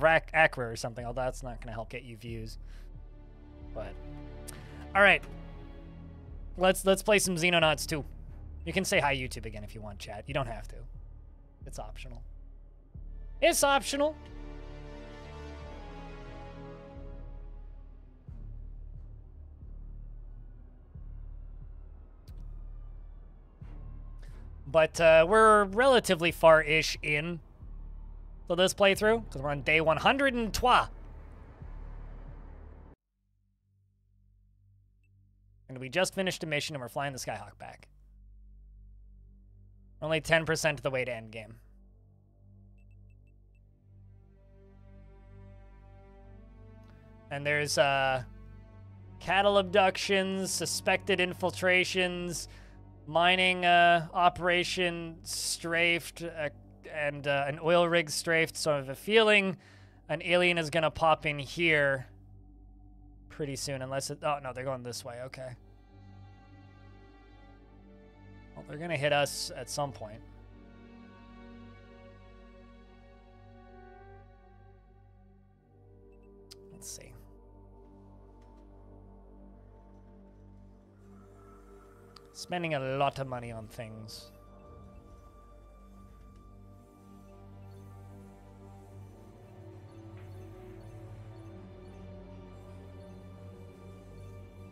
the Acra or something, although that's not going to help get you views. But all right, let's play some Xenonauts 2. You can say hi YouTube again if you want, chat. You don't have to. It's optional. It's optional. But we're relatively far-ish in to this playthrough, because we're on day 102. And we just finished a mission, and we're flying the Skyhawk back. We're only 10% of the way to endgame. And there's cattle abductions, suspected infiltrations, mining operation strafed, and an oil rig strafed, so I have a feeling an alien is gonna pop in here pretty soon, unless it, oh no, they're going this way, okay. Well, they're gonna hit us at some point. Let's see. Spending a lot of money on things.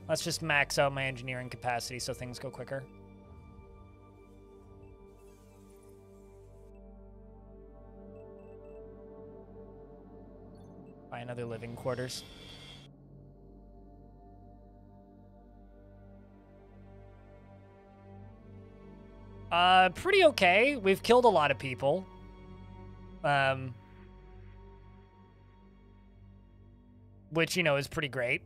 Let's just max out my engineering capacity so things go quicker. Buy another living quarters. Pretty okay. We've killed a lot of people. Which, you know, is pretty great.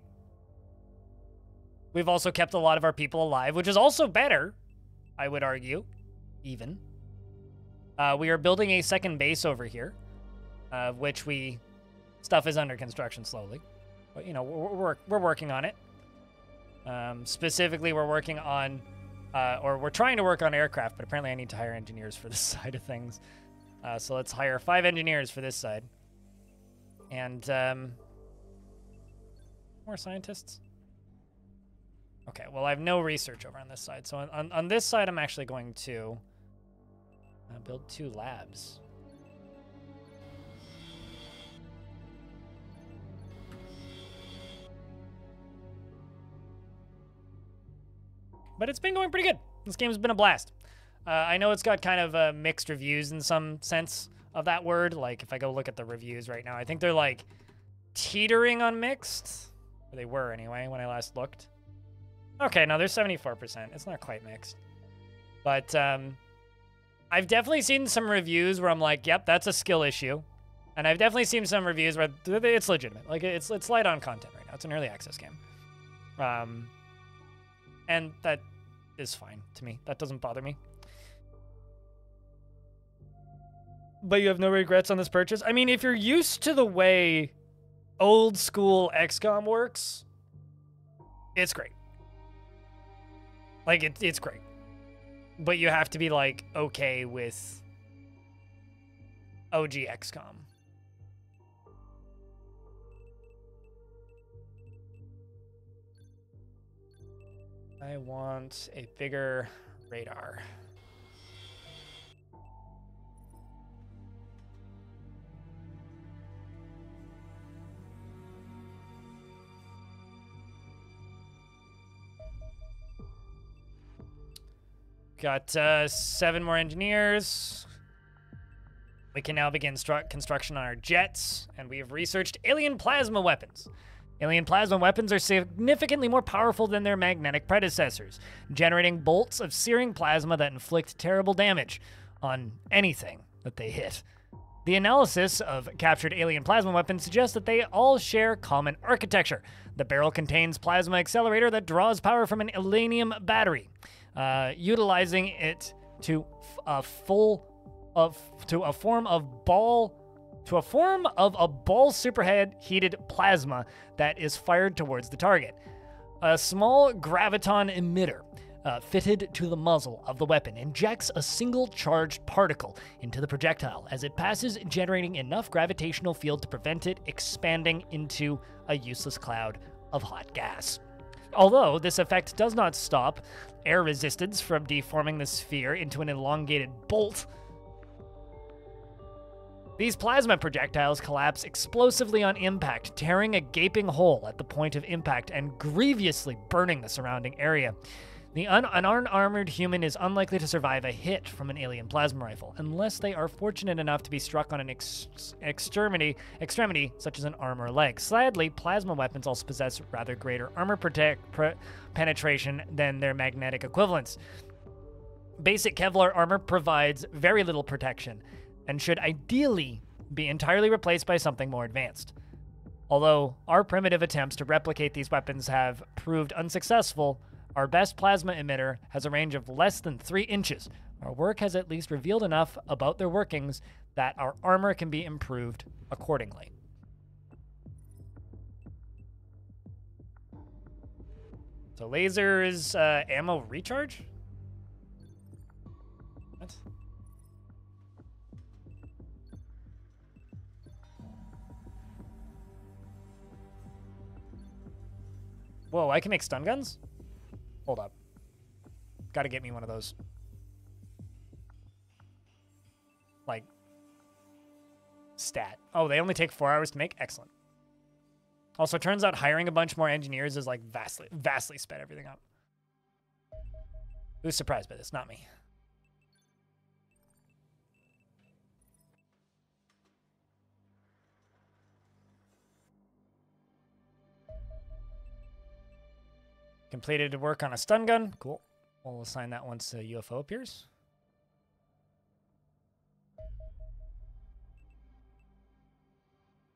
We've also kept a lot of our people alive, which is also better, I would argue, even. We are building a second base over here, which we... Stuff is under construction slowly. But, you know, we're working on it. Specifically, we're working on... or we're trying to work on aircraft, but apparently I need to hire engineers for this side of things. So let's hire 5 engineers for this side. And more scientists. Okay, well, I have no research over on this side. So on this side, I'm actually going to build 2 labs. But it's been going pretty good. This game's been a blast. I know it's got kind of mixed reviews in some sense of that word. Like, if I go look at the reviews right now, I think they're, like, teetering on mixed. Or they were, anyway, when I last looked. Okay, no, they're 74%. It's not quite mixed. But I've definitely seen some reviews where I'm like, yep, that's a skill issue. And I've definitely seen some reviews where it's legitimate. Like, it's light on content right now. It's an early access game. And that is fine to me. That doesn't bother me. But you have no regrets on this purchase? I mean, if you're used to the way old school XCOM works, it's great. Like, it's great. But you have to be, like, okay with OG XCOM. I want a bigger radar. Got 7 more engineers. We can now begin construction on our jets, and we have researched alien plasma weapons. Alien plasma weapons are significantly more powerful than their magnetic predecessors, generating bolts of searing plasma that inflict terrible damage on anything that they hit. The analysis of captured alien plasma weapons suggests that they all share common architecture. The barrel contains plasma accelerator that draws power from an alanium battery, utilizing it to a form of a ball superheated plasma that is fired towards the target. A small graviton emitter fitted to the muzzle of the weapon injects a single charged particle into the projectile as it passes, generating enough gravitational field to prevent it expanding into a useless cloud of hot gas. Although this effect does not stop air resistance from deforming the sphere into an elongated bolt, these plasma projectiles collapse explosively on impact, tearing a gaping hole at the point of impact and grievously burning the surrounding area. The unarmored human is unlikely to survive a hit from an alien plasma rifle, unless they are fortunate enough to be struck on an extremity such as an arm or leg. Sadly, plasma weapons also possess rather greater armor penetration than their magnetic equivalents. Basic Kevlar armor provides very little protection, and should ideally be entirely replaced by something more advanced. Although our primitive attempts to replicate these weapons have proved unsuccessful, our best plasma emitter has a range of less than 3 inches. Our work has at least revealed enough about their workings that our armor can be improved accordingly. So lasers, ammo recharge? What? Whoa, I can make stun guns? Hold up. Gotta get me one of those. Like, stat. Oh, they only take 4 hours to make? Excellent. Also, turns out hiring a bunch more engineers is, like, vastly sped everything up. Who's surprised by this? Not me. Completed work on a stun gun. Cool. We'll assign that once a UFO appears.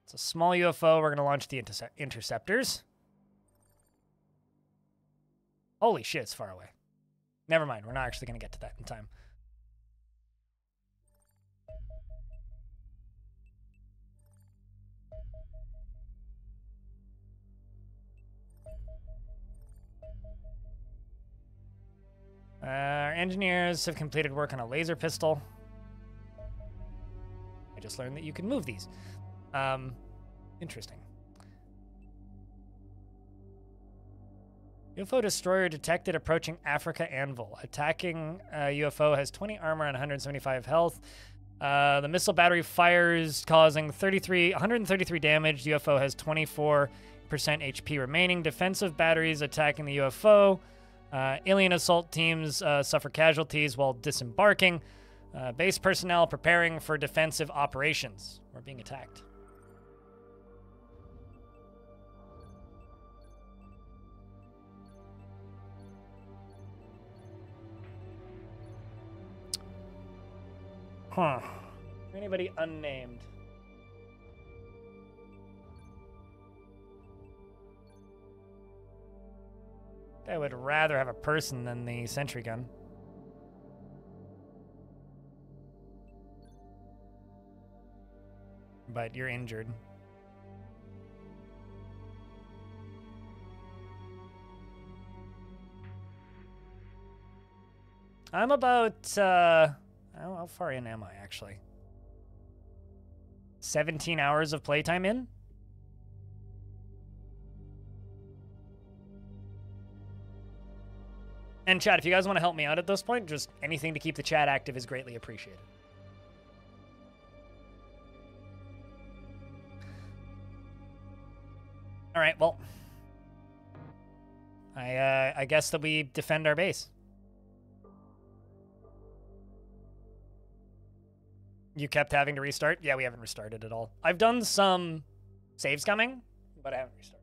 It's a small UFO. We're going to launch the interceptors. Holy shit, it's far away. Never mind. We're not actually going to get to that in time. Our engineers have completed work on a laser pistol. I just learned that you can move these. Interesting. UFO destroyer detected approaching Africa Anvil. Attacking UFO has 20 armor and 175 health. The missile battery fires, causing 133 damage. UFO has 24% HP remaining. Defensive batteries attacking the UFO. Alien assault teams suffer casualties while disembarking. Base personnel preparing for defensive operations. We're being attacked. Huh. Anybody unnamed? I would rather have a person than the sentry gun. But you're injured. I'm about, I don't know, how far in am I, actually? 17 hours of playtime in? And chat, if you guys want to help me out at this point, just anything to keep the chat active is greatly appreciated. All right, well, I guess that we defend our base. You kept having to restart? Yeah, we haven't restarted at all. I've done some saves coming, but I haven't restarted.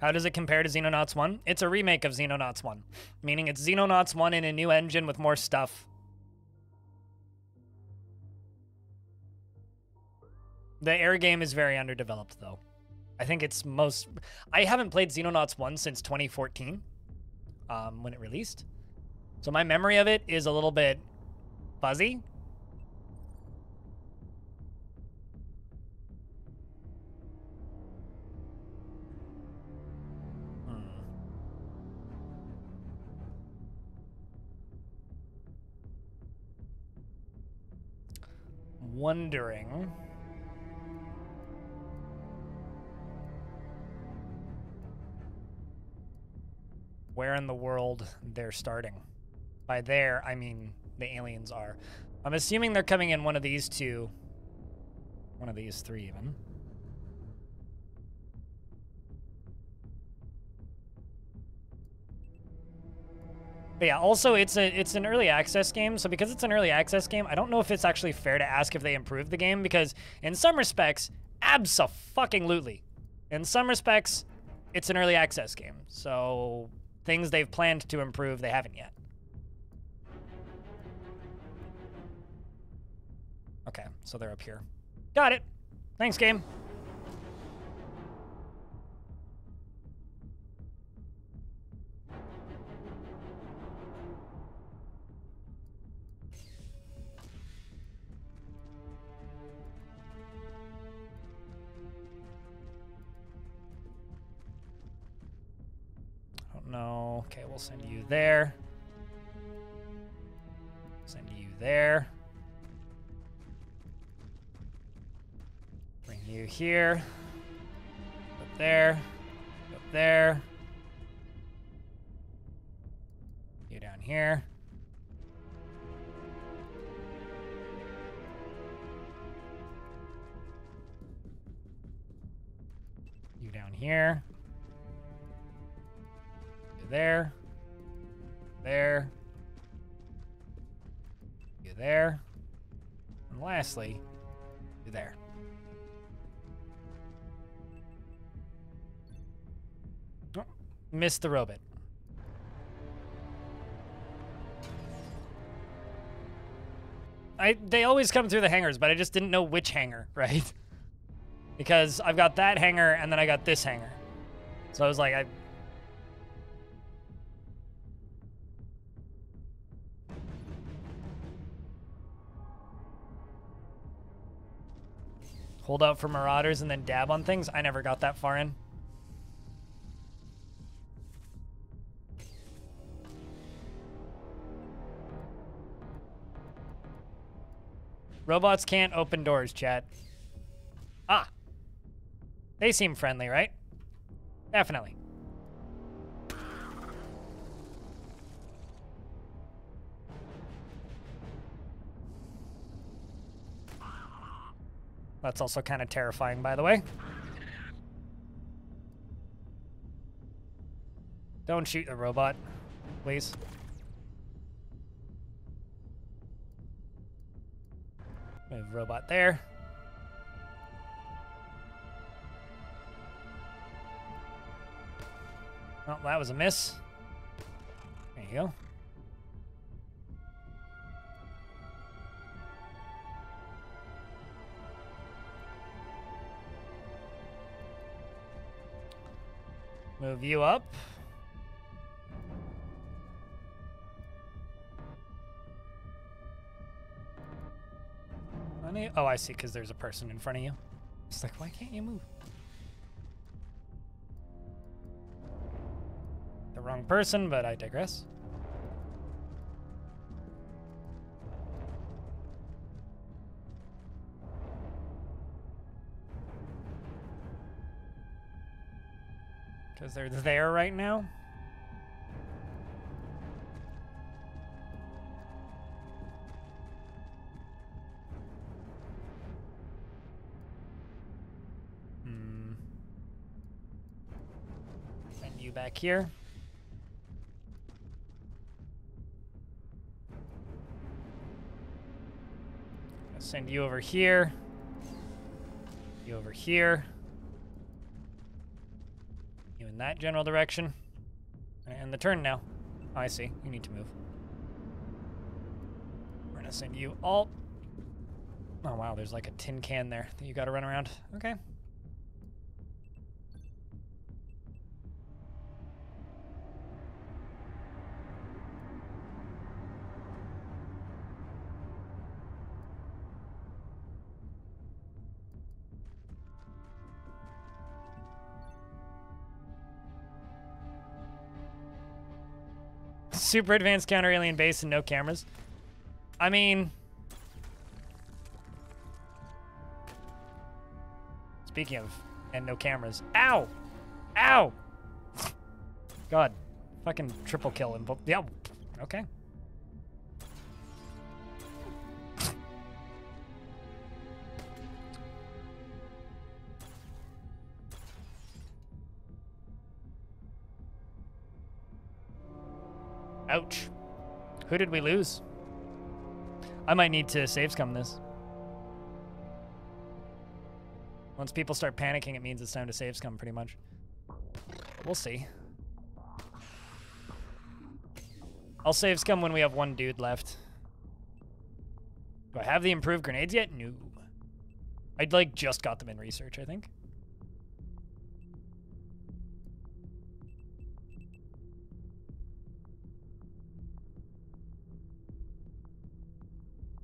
How does it compare to Xenonauts 1? It's a remake of Xenonauts 1, meaning it's Xenonauts 1 in a new engine with more stuff. The air game is very underdeveloped, though. I think it's most... I haven't played Xenonauts 1 since 2014, when it released. So my memory of it is a little bit fuzzy, wondering... where in the world they're starting. By there, I mean the aliens are. I'm assuming they're coming in one of these two. One of these three, even. But yeah, also, it's an early access game, so because it's an early access game, I don't know if it's actually fair to ask if they improved the game, because in some respects, abso-fucking-lutely. In some respects, it's an early access game, so things they've planned to improve, they haven't yet. Okay, so they're up here. Got it. Thanks, game. No. Okay, we'll send you there. Send you there. Bring you here. Up there. Up there. You down here. You down here. There, there, you there, and lastly, you there. Oh, missed the robot. They always come through the hangars, but I just didn't know which hangar, right? Because I've got that hangar, and then I got this hangar. So I was like, hold out for marauders and then dab on things. I never got that far in. Robots can't open doors, chat. Ah. They seem friendly, right? Definitely. That's also kind of terrifying, by the way. Don't shoot the robot, please. Move robot there. Oh, that was a miss. There you go. Move you up. Oh, I see, because there's a person in front of you. It's like, why can't you move? The wrong person, but I digress. Because they're there right now. Hmm. Send you back here. I'll send you over here. You over here. In that general direction. And the turn now. Oh, I see. You need to move. We're gonna send you all... Oh, wow. There's like a tin can there that you gotta run around. Okay. Super advanced counter alien base and no cameras. I mean, Speaking of, and no cameras. Ow! Ow! God. Fucking triple kill him. Yeah. Okay. Ouch. Who did we lose? I might need to save scum this. Once people start panicking, it means it's time to save scum, pretty much. We'll see. I'll save scum when we have one dude left. Do I have the improved grenades yet? No. I'd like just got them in research, I think.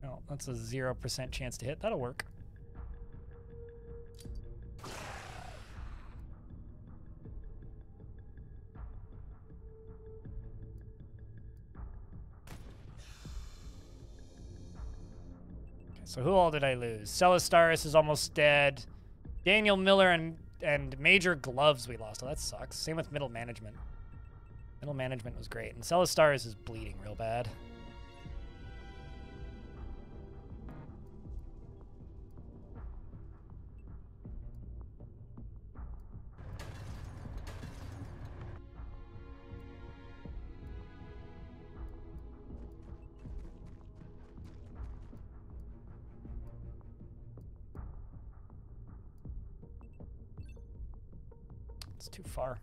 Oh, that's a 0% chance to hit. That'll work. So who all did I lose? Celastaris is almost dead. Daniel Miller and Major Gloves we lost. Oh, that sucks. Same with Middle Management. Middle Management was great. And Celastaris is bleeding real bad. Too far.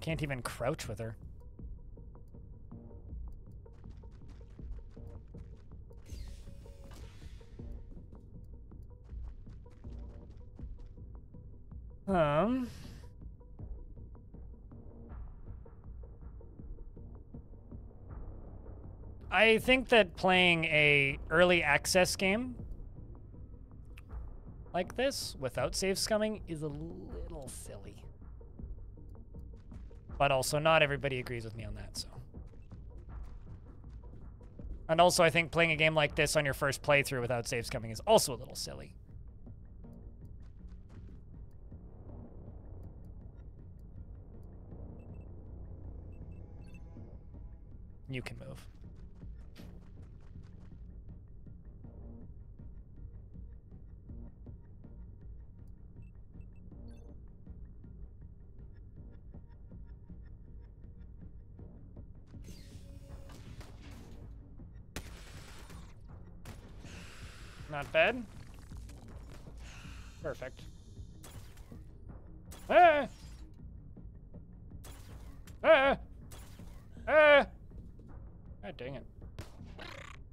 Can't even crouch with her. I think that playing a early access game like this without save scumming is a little silly. But also not everybody agrees with me on that, so. And also I think playing a game like this on your first playthrough without save scumming is also a little silly. You can move. Not bad. Perfect. Ah! Ah! Ah! God dang it.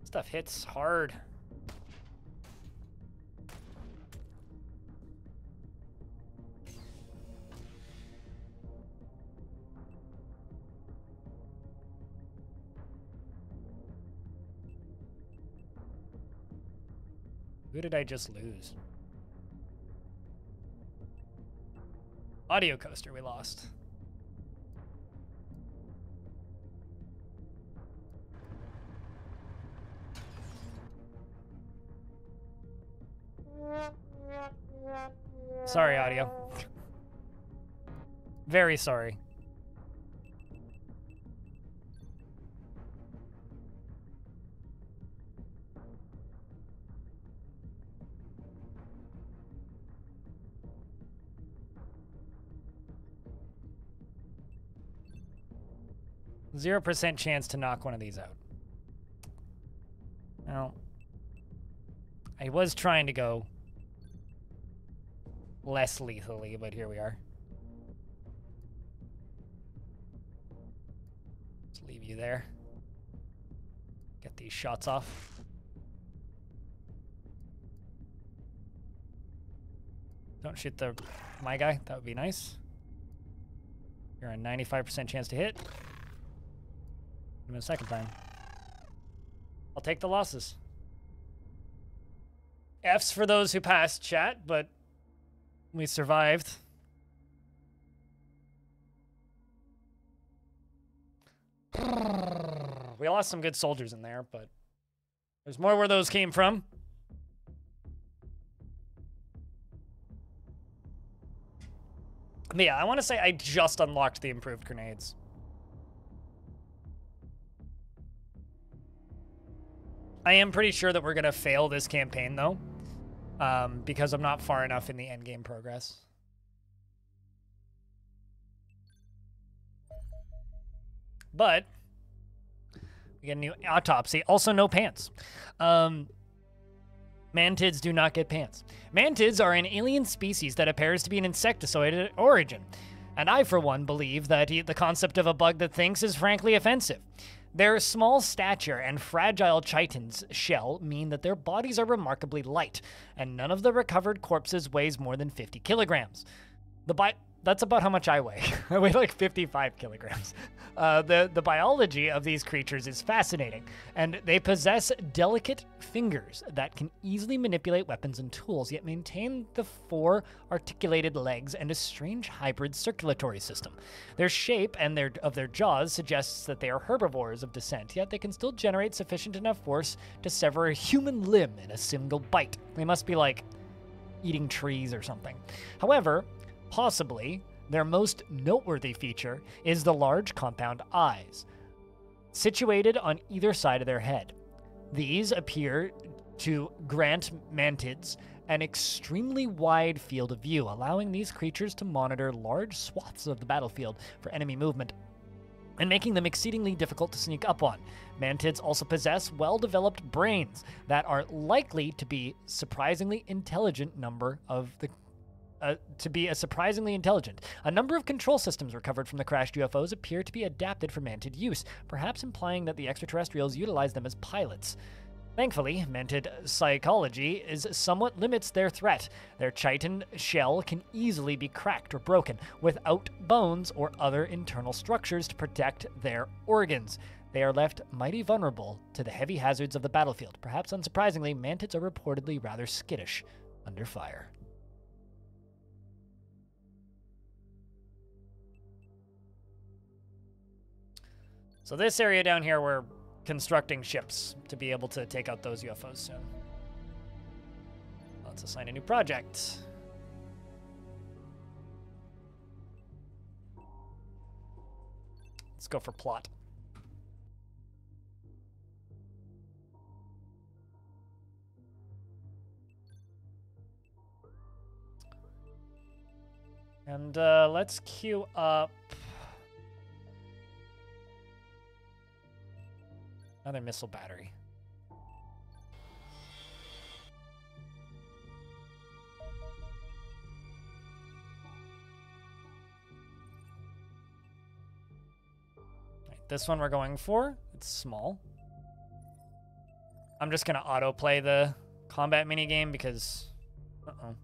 Stuff hits hard. Who did I just lose? Audio coaster we lost. Sorry, audio. Very sorry. Zero % chance to knock one of these out. Well, I was trying to go less lethally, but here we are. Just leave you there. Get these shots off. Don't shoot my guy. That would be nice. You're a 95% chance to hit. A second time. I'll take the losses. F's for those who passed chat, but we survived. We lost some good soldiers in there, but There's more where those came from. But yeah, I want to say I just unlocked the improved grenades. I am pretty sure that we're going to fail this campaign, though, because I'm not far enough in the endgame progress. But we get a new autopsy. Also, no pants. Mantids do not get pants. Mantids are an alien species that appears to be an insecticide at origin. And I, for one, believe that the concept of a bug that thinks is frankly offensive. Their small stature and fragile chitin's shell mean that their bodies are remarkably light, and none of the recovered corpses weighs more than 50 kilograms. That's about how much I weigh. I weigh like 55 kilograms. The biology of these creatures is fascinating, and they possess delicate fingers that can easily manipulate weapons and tools, yet maintain the four articulated legs and a strange hybrid circulatory system. Their shape and their jaws suggests that they are herbivores of descent, yet they can still generate sufficient enough force to sever a human limb in a single bite. They must be like eating trees or something. However, possibly, their most noteworthy feature is the large compound eyes, situated on either side of their head. These appear to grant mantids an extremely wide field of view, allowing these creatures to monitor large swaths of the battlefield for enemy movement and making them exceedingly difficult to sneak up on. Mantids also possess well-developed brains that are likely to be surprisingly intelligent. A number of control systems recovered from the crashed UFOs appear to be adapted for mantid use, perhaps implying that the extraterrestrials utilize them as pilots. Thankfully, mantid psychology somewhat limits their threat. Their chitin shell can easily be cracked or broken without bones or other internal structures to protect their organs. They are left mighty vulnerable to the heavy hazards of the battlefield. Perhaps unsurprisingly, mantids are reportedly rather skittish under fire. So this area down here, we're constructing ships to be able to take out those UFOs soon. Let's assign a new project. Let's go for plot. And let's queue up another missile battery. Right, this one we're going for. It's small. I'm just going to autoplay the combat minigame because... Uh-oh.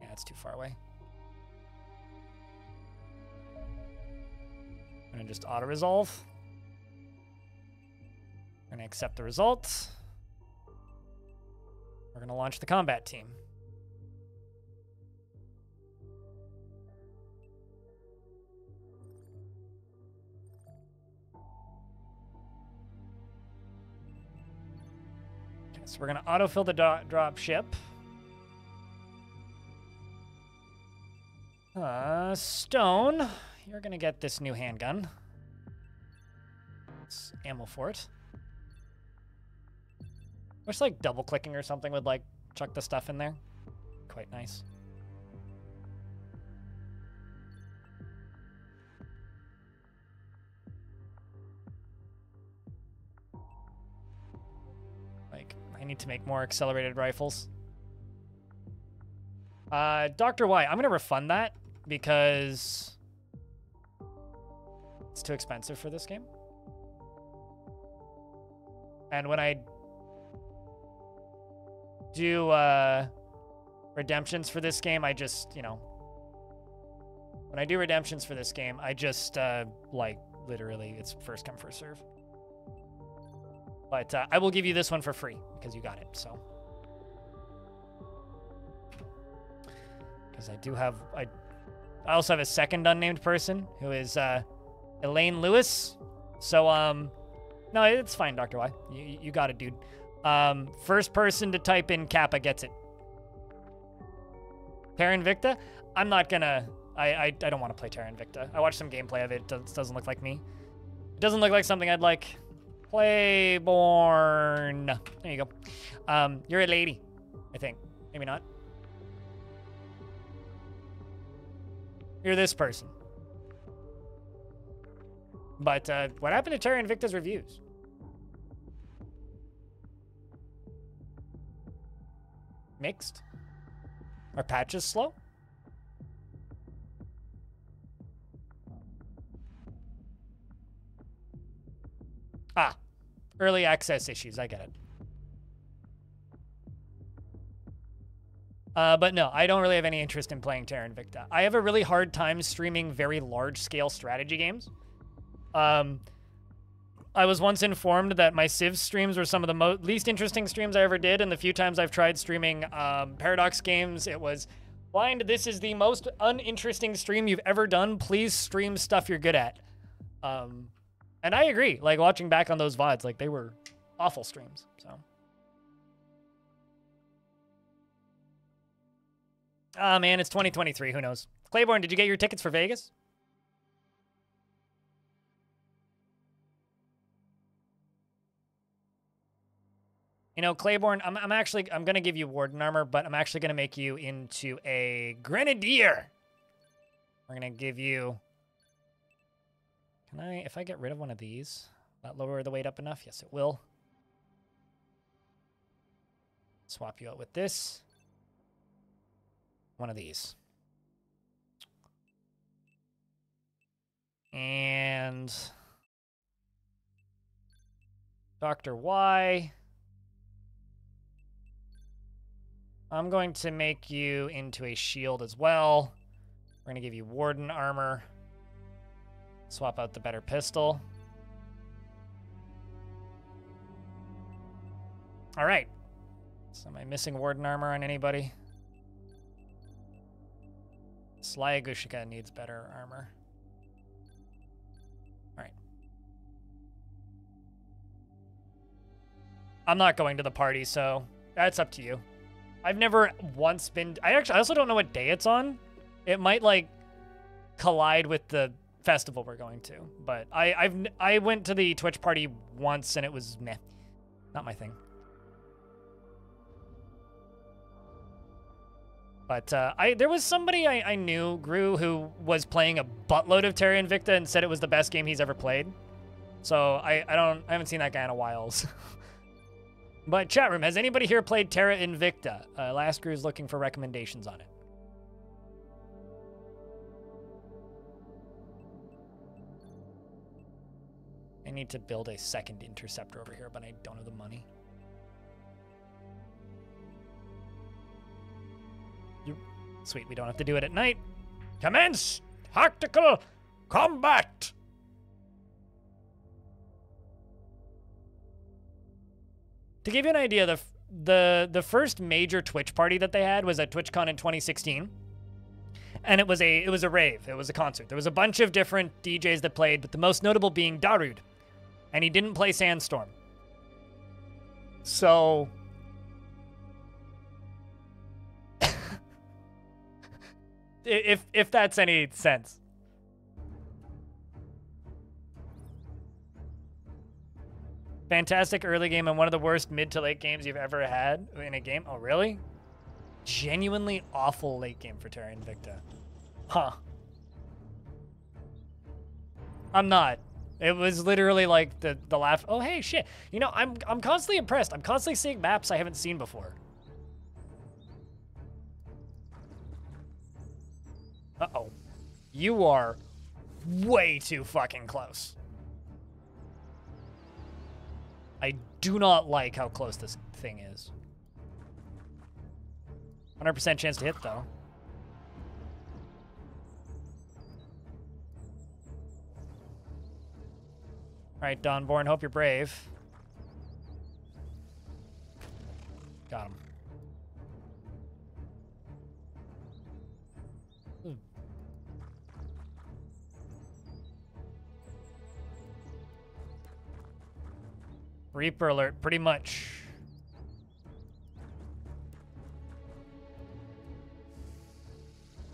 Yeah, it's too far away. I'm going to just auto-resolve. We're going to accept the results. We're going to launch the combat team. Okay, so we're going to autofill the drop ship. Stone, you're going to get this new handgun. It's ammo for it. I wish, like, double-clicking or something would, like, chuck the stuff in there. Quite nice. Like, I need to make more accelerated rifles. Dr. Y, I'm going to refund that because it's too expensive for this game. And when I do redemptions for this game, I just, you know, when I do redemptions for this game, I just like, literally, it's first come, first serve. But I will give you this one for free because you got it. So because I do have, I also have a second unnamed person who is Elaine Lewis. So No, it's fine, Dr. Y. You got it, dude. First person to type in Kappa gets it. Terra Invicta? I'm not gonna... I don't want to play Terra Invicta. I watched some gameplay of it. It doesn't look like me. It doesn't look like something I'd like. Playborn. There you go. You're a lady, I think. Maybe not. You're this person. But what happened to Terra Invicta's reviews? Mixed? Are patches slow? Ah, early access issues. I get it. But no, I don't really have any interest in playing Terra Invicta. I have a really hard time streaming very large-scale strategy games. I was once informed that my Civ streams were some of the least interesting streams I ever did, and the few times I've tried streaming Paradox Games, it was, Blind, this is the most uninteresting stream you've ever done. Please stream stuff you're good at. And I agree. Like, watching back on those VODs, like, they were awful streams, so... Ah, man, it's 2023. Who knows? Claiborne, did you get your tickets for Vegas? You know, Claiborne, I'm going to give you Warden armor, but I'm actually going to make you into a Grenadier. We're going to give you... Can I... If I get rid of one of these, will that lower the weight up enough? Yes, it will. Swap you out with this. One of these. And Dr. Y, I'm going to make you into a shield as well. We're going to give you Warden armor. Swap out the better pistol. All right. So am I missing Warden armor on anybody? Slyagushika needs better armor. All right. I'm not going to the party, so that's up to you. I've never once been... I also don't know what day it's on. It might, like, collide with the festival we're going to. But I went to the Twitch party once, and it was meh. Not my thing. But there was somebody I knew, Gru, who was playing a buttload of Terra Invicta and said it was the best game he's ever played. So I haven't seen that guy in a while. So. But chat room, has anybody here played Terra Invicta? Last Gru's looking for recommendations on it. I need to build a second interceptor over here, but I don't have the money. Sweet, we don't have to do it at night. Commence tactical combat! To give you an idea, the first major Twitch party that they had was at TwitchCon in 2016. And it was a rave. It was a concert. There was a bunch of different DJs that played, but the most notable being Darude. And he didn't play Sandstorm. So... If that's any sense. Fantastic early game and one of the worst mid to late games you've ever had in a game. Oh, really? Genuinely awful late game for Terra Invicta. Huh. I'm not. It was literally like the laugh. Oh, hey, shit. You know, I'm constantly impressed. I'm constantly seeing maps I haven't seen before. Uh-oh. You are way too fucking close. I do not like how close this thing is. 100% chance to hit, though. All right, Donborn, hope you're brave. Got him. Reaper alert, pretty much.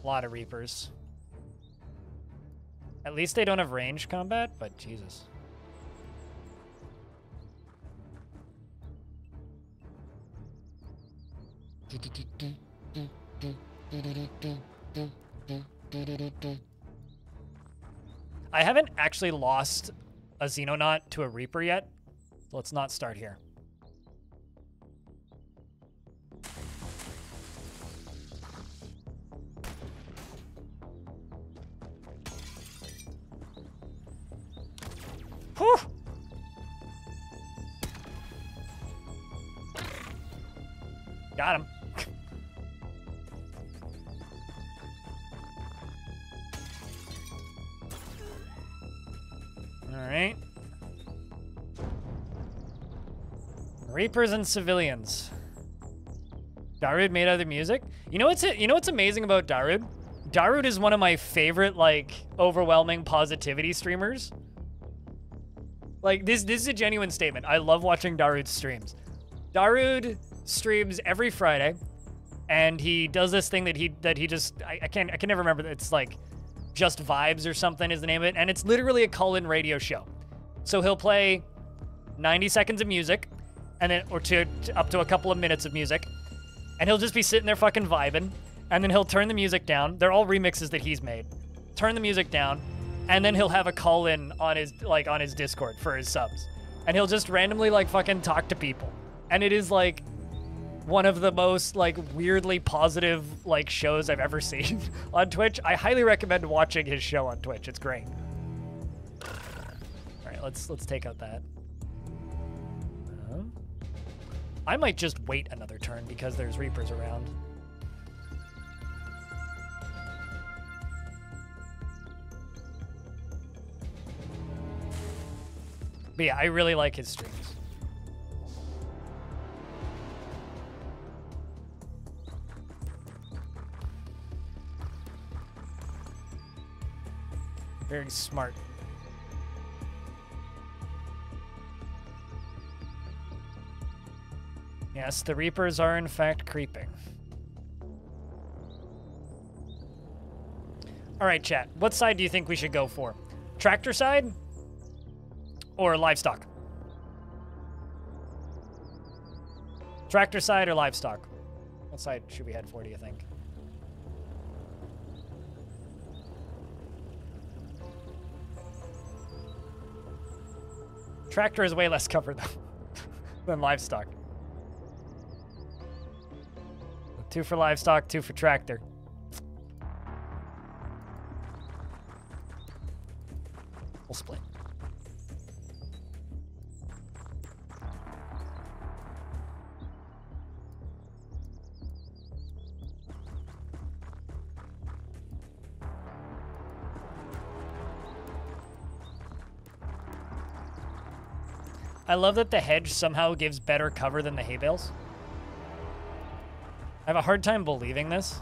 A lot of Reapers. At least they don't have ranged combat, but Jesus. I haven't actually lost a Xenonaut to a Reaper yet. Let's not start here. Whew. Got him. All right. Reapers and civilians. Darude made other music. You know what's amazing about Darude? Darude is one of my favorite, like, overwhelming positivity streamers. Like, this is a genuine statement. I love watching Darude's streams. Darude streams every Friday, and he does this thing that he just I can never remember. It's like Just Vibes or something is the name of it, and it's literally a call-in radio show. So he'll play 90 seconds of music. And then, or up to a couple of minutes of music. And he'll just be sitting there fucking vibing. And then he'll turn the music down. They're all remixes that he's made. Turn the music down. And then he'll have a call-in on his, like, on his Discord for his subs. And he'll just randomly, like, fucking talk to people. And it is, like, one of the most, like, weirdly positive, like, shows I've ever seen on Twitch. I highly recommend watching his show on Twitch. It's great. All right, let's take out that. I might just wait another turn because there's Reapers around. But yeah, I really like his streams. Very smart. Yes, the Reapers are in fact creeping. All right, chat. What side do you think we should go for? Tractor side or livestock? Tractor side or livestock? What side should we head for, do you think? Tractor is way less covered though than livestock. 2 for livestock, 2 for tractor. We'll split. I love that the hedge somehow gives better cover than the hay bales. I have a hard time believing this.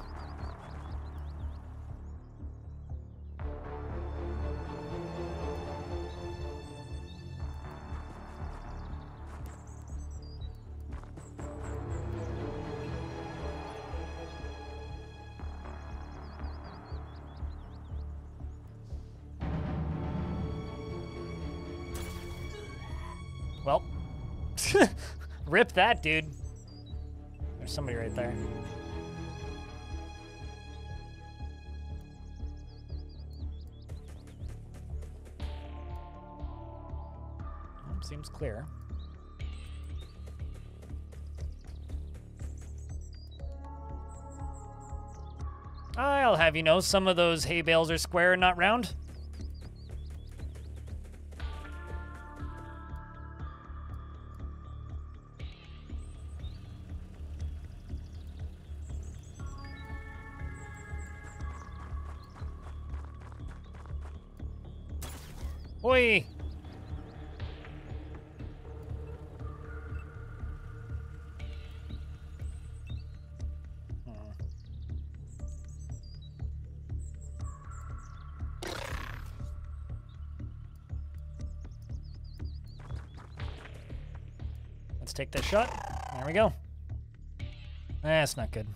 Well, rip that, dude. There's somebody right there. Seems clear. I'll have you know, some of those hay bales are square and not round. Oi! take this shot. There we go. That's not good.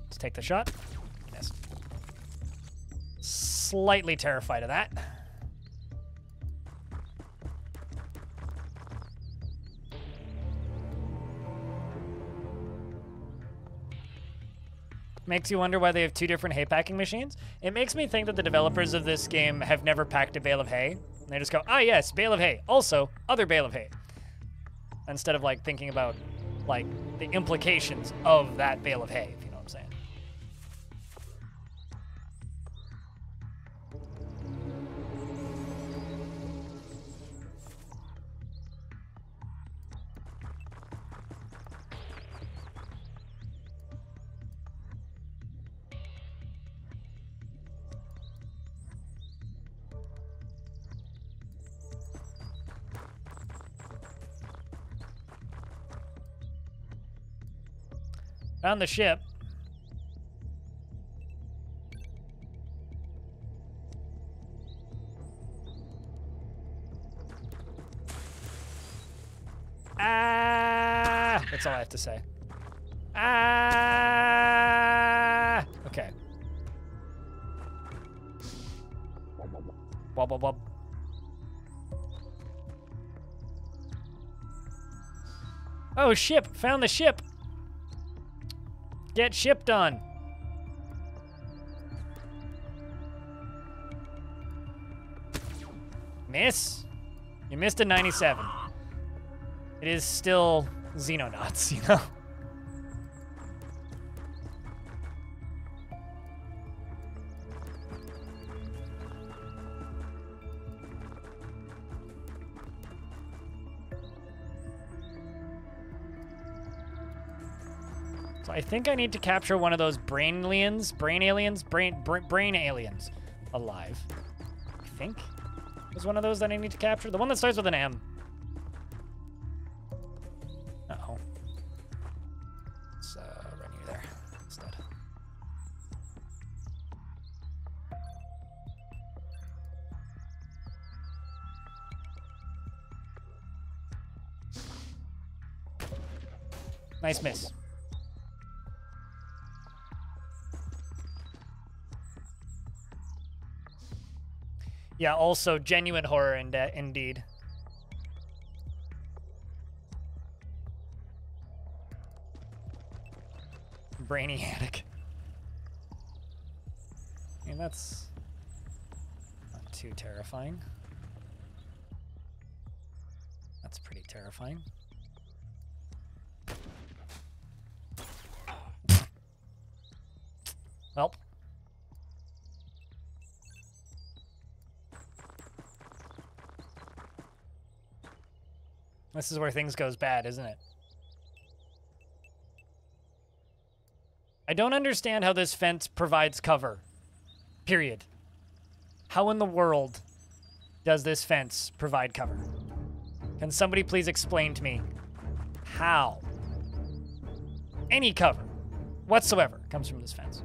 Let's take the shot. Yes. Slightly terrified of that. Makes you wonder why they have two different hay packing machines. It makes me think that the developers of this game have never packed a bale of hay. And they just go, ah, yes, bale of hay. Also, other bale of hay. Instead of, like, thinking about, like, the implications of that bale of hay, if you know what I'm saying. Found the ship. Ah! That's all I have to say. Ah! Okay. Bob, bob, bob. Oh, ship! Found the ship! Get shipped on. Miss? You missed a 97. It is still Xenonauts, you know? I think I need to capture one of those brain aliens alive. I think there's one of those that I need to capture. The one that starts with an M. Uh-oh. Let's run you there instead. Nice miss. Yeah, also genuine horror indeed. Brainiac. I mean, that's not too terrifying. That's pretty terrifying. Well. This is where things goes bad, isn't it? I don't understand how this fence provides cover. Period. How in the world does this fence provide cover? Can somebody please explain to me how any cover whatsoever comes from this fence?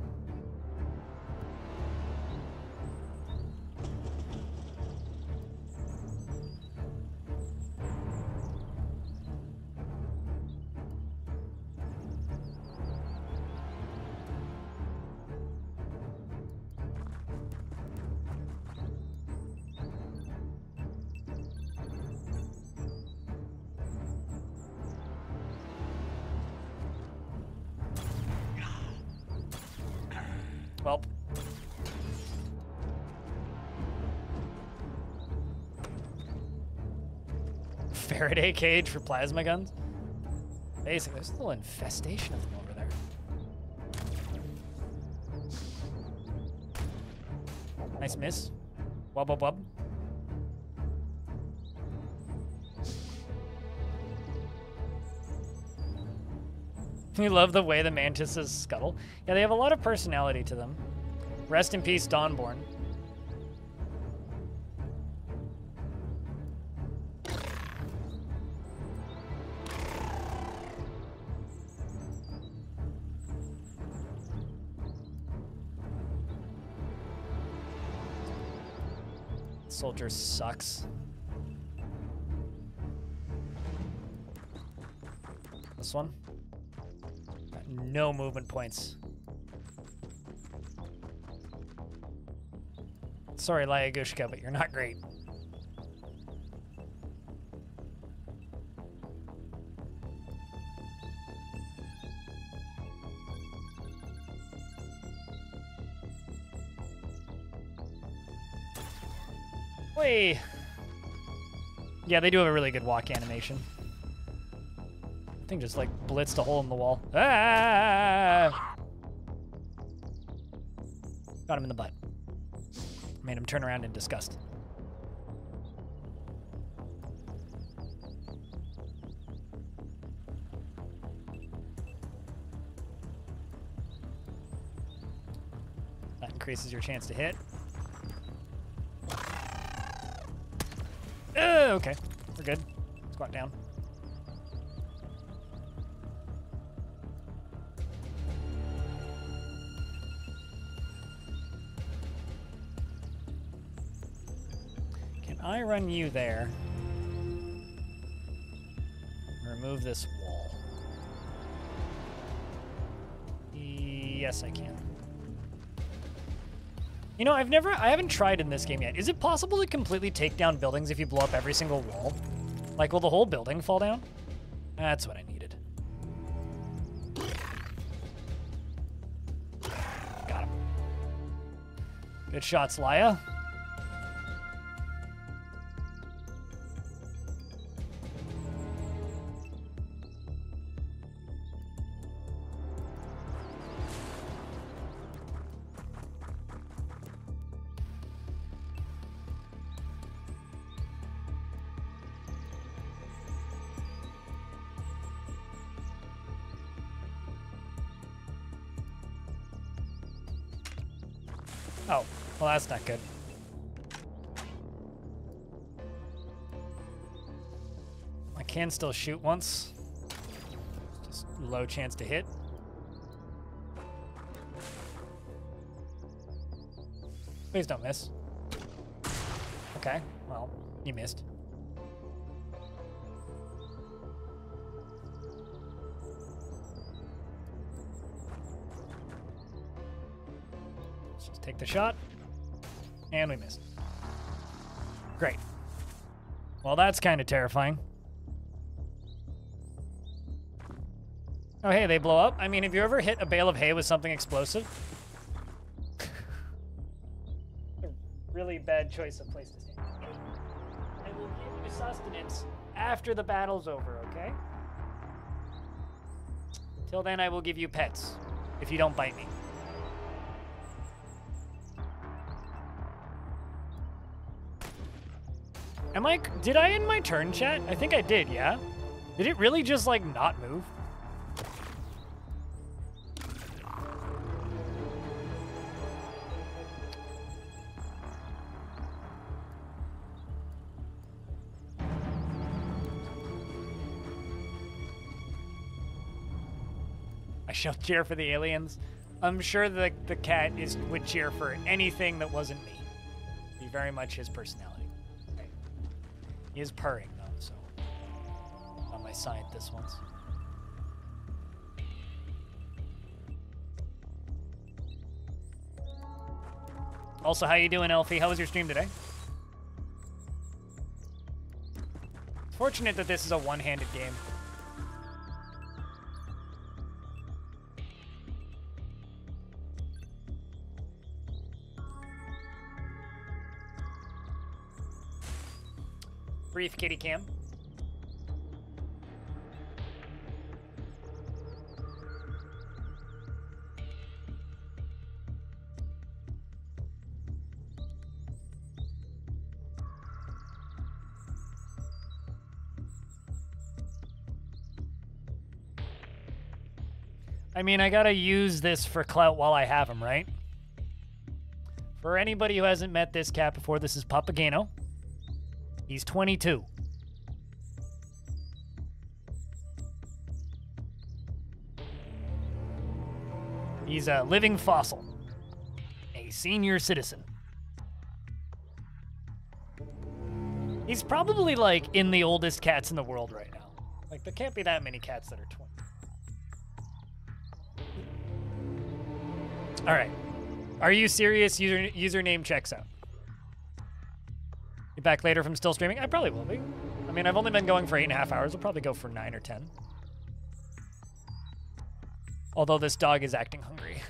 Faraday cage for plasma guns. Basically, there's a little infestation of them over there. Nice miss. Wub, wub, wub. You love the way the mantises scuttle. Yeah, they have a lot of personality to them. Rest in peace, Dawnborn. Soldier sucks. this one. Got no movement points. Sorry, Lyagushka, but you're not great. Wait. Yeah, they do have a really good walk animation. I think just like blitzed a hole in the wall. Ah! Got him in the butt. Made him turn around in disgust. That increases your chance to hit. Okay, we're good. Squat down. Can I run you there? Remove this wall. Yes, I can. You know, I haven't tried in this game yet. Is it possible to completely take down buildings if you blow up every single wall? Like, will the whole building fall down? That's what I needed. Got him. Good shots, Laya. Well, that's not good. I can still shoot once. Just low chance to hit. Please don't miss. Okay, well, you missed. Let's just take the shot. And we missed. Great. Well, that's kind of terrifying. Oh, hey, they blow up. I mean, have you ever hit a bale of hay with something explosive? A really bad choice of place to stand. I will give you sustenance after the battle's over, okay? Till then, I will give you pets, if you don't bite me. Am I, did I end my turn, chat? I think I did, yeah? Did it really just, like, not move? I shall cheer for the aliens. I'm sure that the cat would cheer for anything that wasn't me. It'd be very much his personality. He is purring, though, so on my side this once. Also, how you doing, Elfie? How was your stream today? It's fortunate that this is a one-handed game. Brief kitty cam. I mean, I gotta use this for clout while I have him, right? For anybody who hasn't met this cat before, this is Papageno. He's 22. He's a living fossil, a senior citizen. He's probably like in the oldest cats in the world right now. Like there can't be that many cats that are 20. All right. Are you serious? Username checks out. You back later from still streaming? I probably will be. I mean, I've only been going for 8.5 hours. We'll probably go for 9 or 10. Although this dog is acting hungry.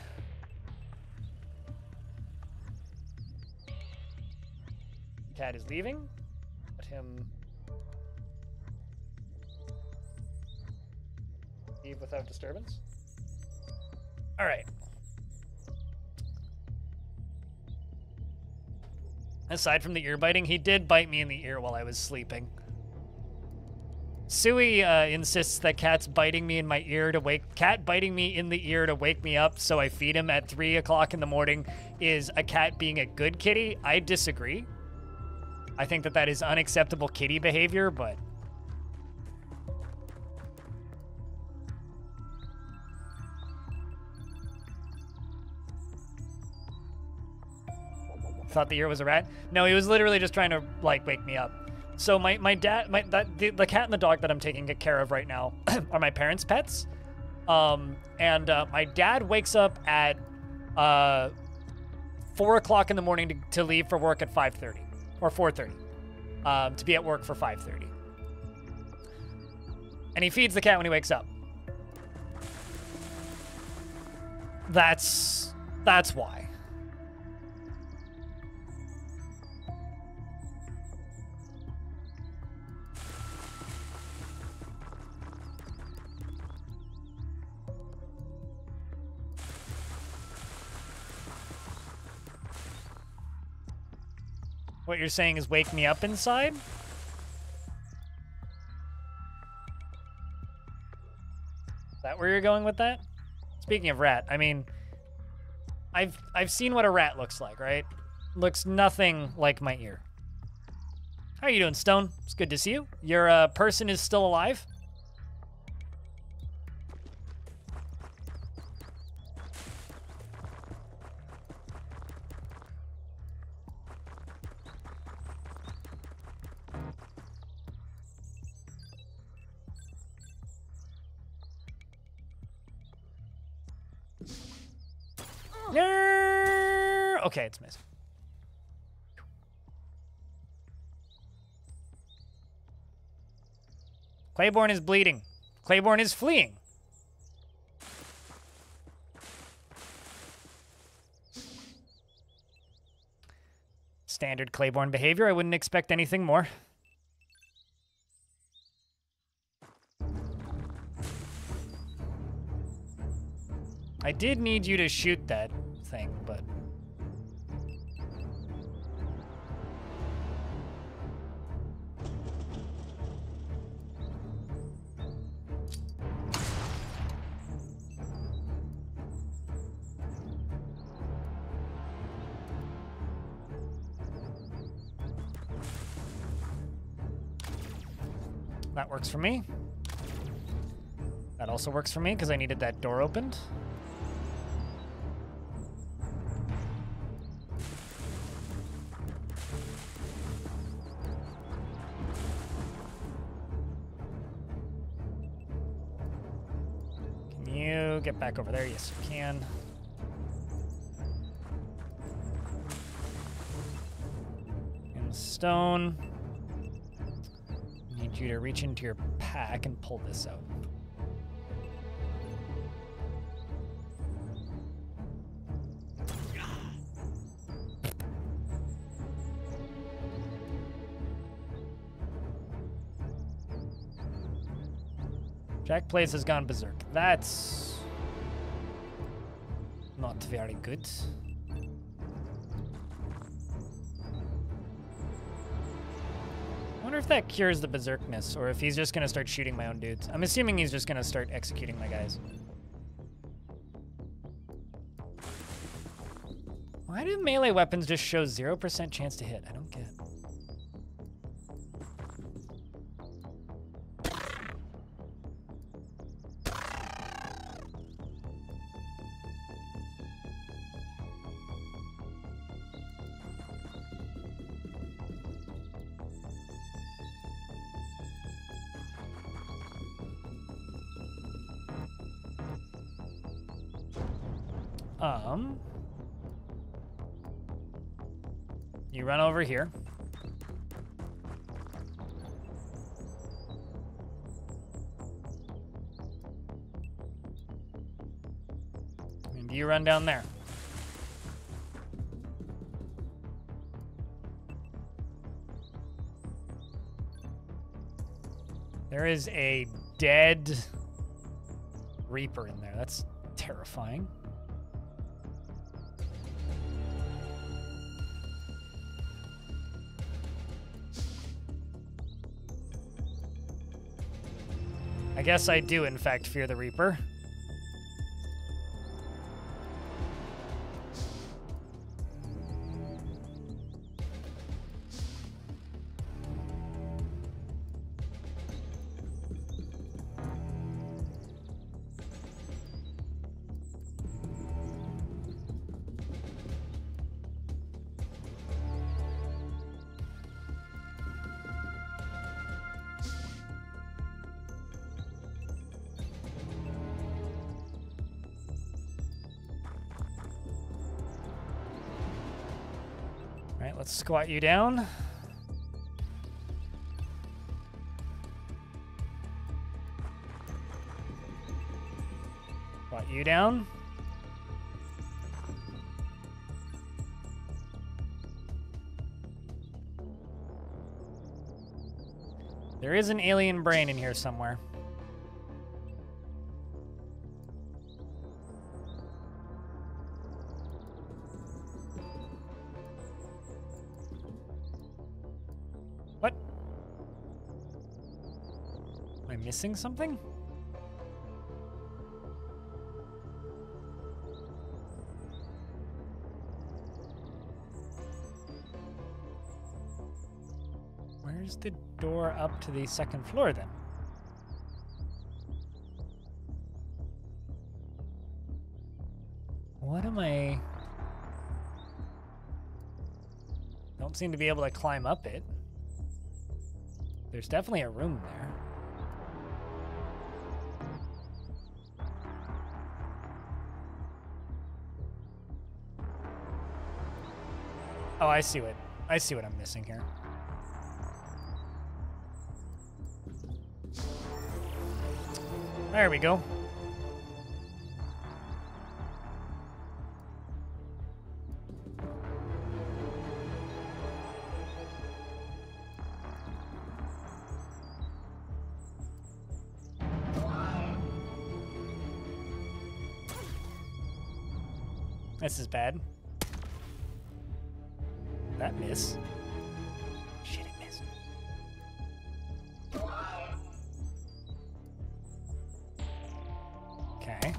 Cat is leaving. Let him leave without disturbance. All right. Aside from the ear biting, he did bite me in the ear while I was sleeping. Sui insists that cat biting me in the ear to wake me up, so I feed him at 3 o'clock in the morning is a cat being a good kitty. I disagree. I think that that is unacceptable kitty behavior, but thought the ear was a rat. No, he was literally just trying to like wake me up. So the cat and the dog that I'm taking care of right now are my parents' pets. My dad wakes up at 4 o'clock in the morning to leave for work at 5:30 or 4:30, to be at work for 5:30. And he feeds the cat when he wakes up. That's why. What you're saying is wake me up inside? Is that where you're going with that? Speaking of rat, I mean, I've seen what a rat looks like, right? Looks nothing like my ear. How are you doing, Stone? It's good to see you. Your person is still alive? Okay, it's missed. Claiborne is bleeding. Claiborne is fleeing. Standard Claiborne behavior. I wouldn't expect anything more. I did need you to shoot that thing, but... that works for me. That also works for me because I needed that door opened. Can you get back over there? Yes, you can. And stone. You to reach into your pack and pull this out. Jack Plays has gone berserk. That's not very good. I wonder if that cures the berserkness, or if he's just gonna start shooting my own dudes. I'm assuming he's just gonna start executing my guys. Why do melee weapons just show 0% chance to hit? I don't get You run over here. And you run down there. There is a dead Reaper in there. That's terrifying. I guess I do, in fact, fear the Reaper. Squat you down. Squat you down. There is an alien brain in here somewhere. Missing something? Where's the door up to the second floor then? What am I? Don't seem to be able to climb up it. There's definitely a room there. Oh, I see what I'm missing here. There we go. This is bad. That miss. Shit, it missed. Okay.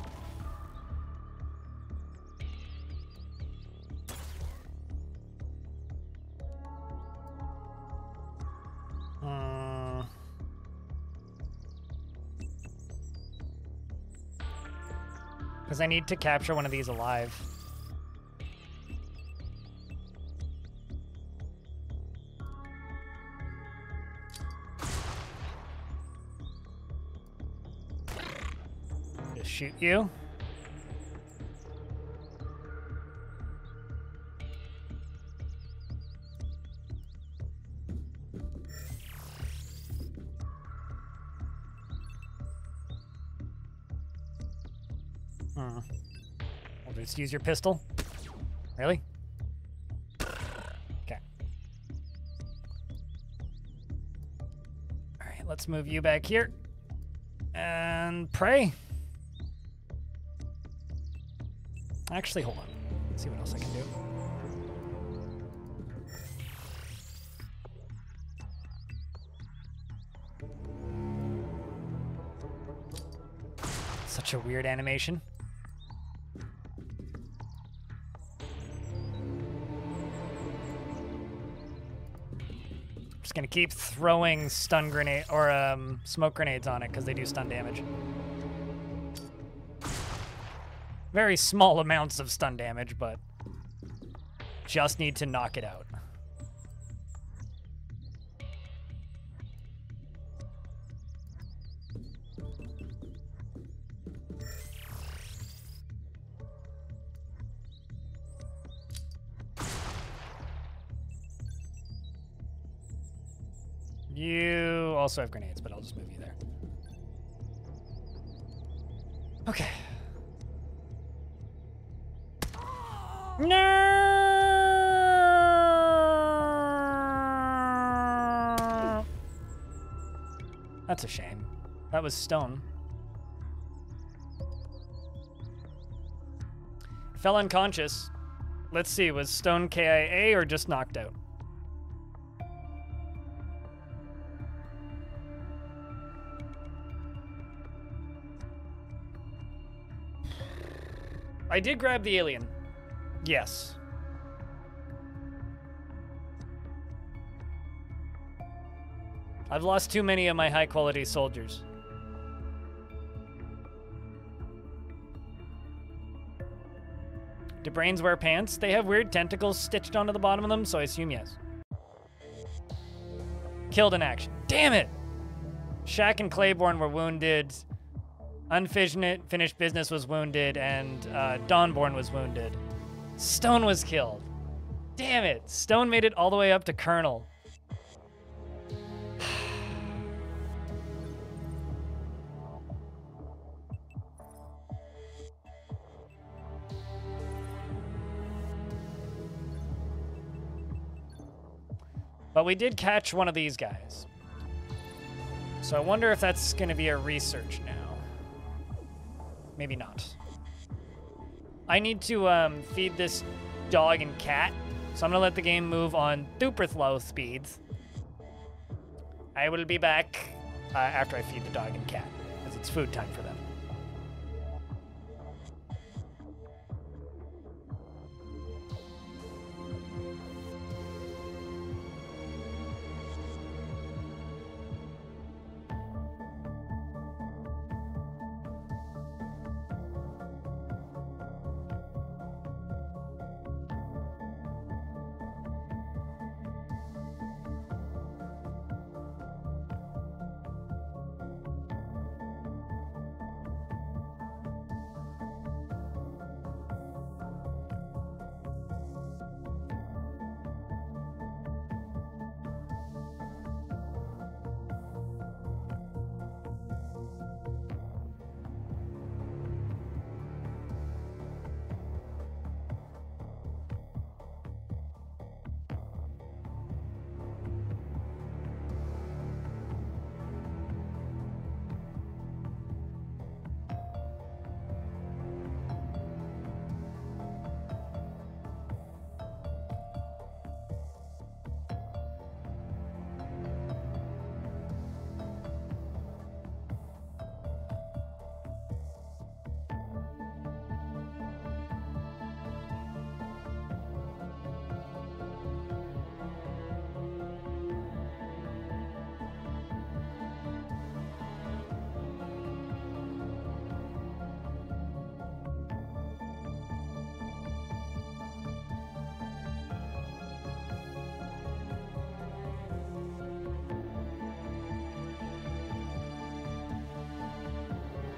Because I need to capture one of these alive. Shoot you. I'll just use your pistol. Really? Okay. All right, let's move you back here and pray. Actually, hold on. Let's see what else I can do. Such a weird animation. I'm just gonna keep throwing stun grenade or smoke grenades on it because they do stun damage. Very small amounts of stun damage, but just need to knock it out. You also have grenades, but I'll just move you there. Okay. No! That's a shame. That was stone. Fell unconscious. Let's see, was stone KIA or just knocked out? I did grab the alien. Yes. I've lost too many of my high-quality soldiers. Do brains wear pants? They have weird tentacles stitched onto the bottom of them, so I assume yes. Killed in action. Damn it! Shaq and Claiborne were wounded. Unfinished Business was wounded, and Dawnborn was wounded. Stone was killed. Damn it! Stone made it all the way up to Colonel. But we did catch one of these guys. So I wonder if that's gonna be a research now. Maybe not. I need to feed this dog and cat, so I'm gonna let the game move on super slow speeds. I will be back after I feed the dog and cat, because it's food time for them.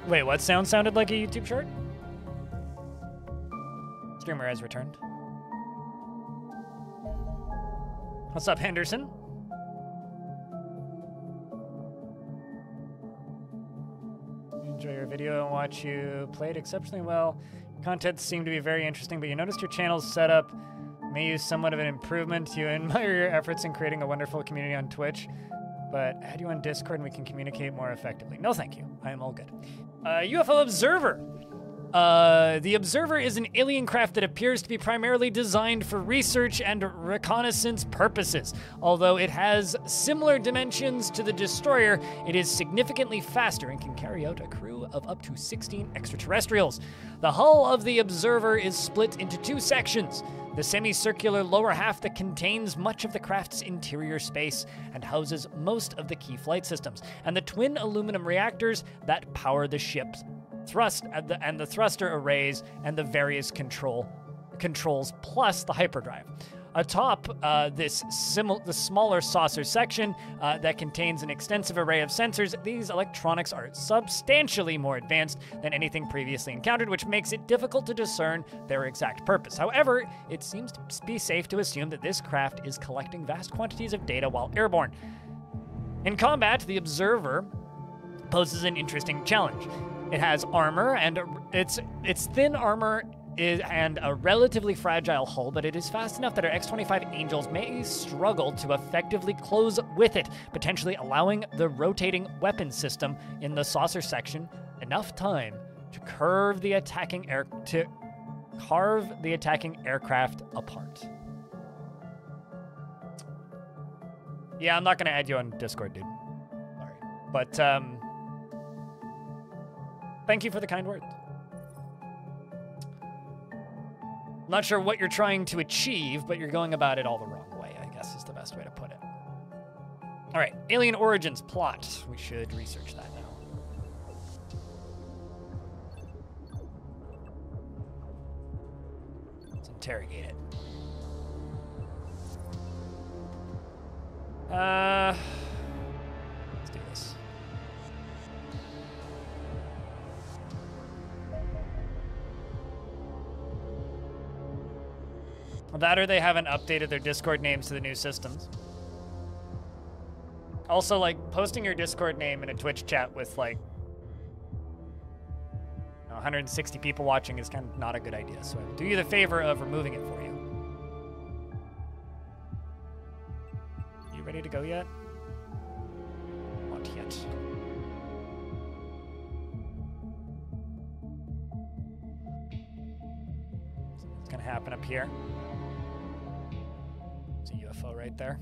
Wait, what sound sounded like a YouTube short? Streamer has returned. What's up, Henderson? Enjoy your video and watch you play it exceptionally well. Content seemed to be very interesting, but you noticed your channel's setup may use somewhat of an improvement. You admire your efforts in creating a wonderful community on Twitch, but add you on Discord and we can communicate more effectively. No, thank you. I am all good. UFO Observer. The Observer is an alien craft that appears to be primarily designed for research and reconnaissance purposes. Although it has similar dimensions to the Destroyer, it is significantly faster and can carry out a crew of up to 16 extraterrestrials. The hull of the Observer is split into two sections. The semicircular lower half that contains much of the craft's interior space and houses most of the key flight systems, and the twin aluminum reactors that power the ship's thrust and the thruster arrays and the various controls, plus the hyperdrive. Atop the smaller saucer section that contains an extensive array of sensors, these electronics are substantially more advanced than anything previously encountered, which makes it difficult to discern their exact purpose. However, it seems to be safe to assume that this craft is collecting vast quantities of data while airborne. In combat, the Observer poses an interesting challenge. It has armor, and its thin armor is, and a relatively fragile hull, but it is fast enough that our X-25 Angels may struggle to effectively close with it, potentially allowing the rotating weapon system in the saucer section enough time to carve the attacking aircraft apart. Yeah, I'm not gonna add you on Discord, dude. Sorry. But, thank you for the kind words. Not sure what you're trying to achieve, but you're going about it all the wrong way, I guess is the best way to put it. All right, Alien Origins plot. We should research that now. Let's interrogate it. Let's do this. Well, that or they haven't updated their Discord names to the new systems. Also, like, posting your Discord name in a Twitch chat with, like, 160 people watching is kind of not a good idea, so I will do you the favor of removing it for you. Ready to go yet? Not yet. It's gonna happen up here. There's a UFO right there.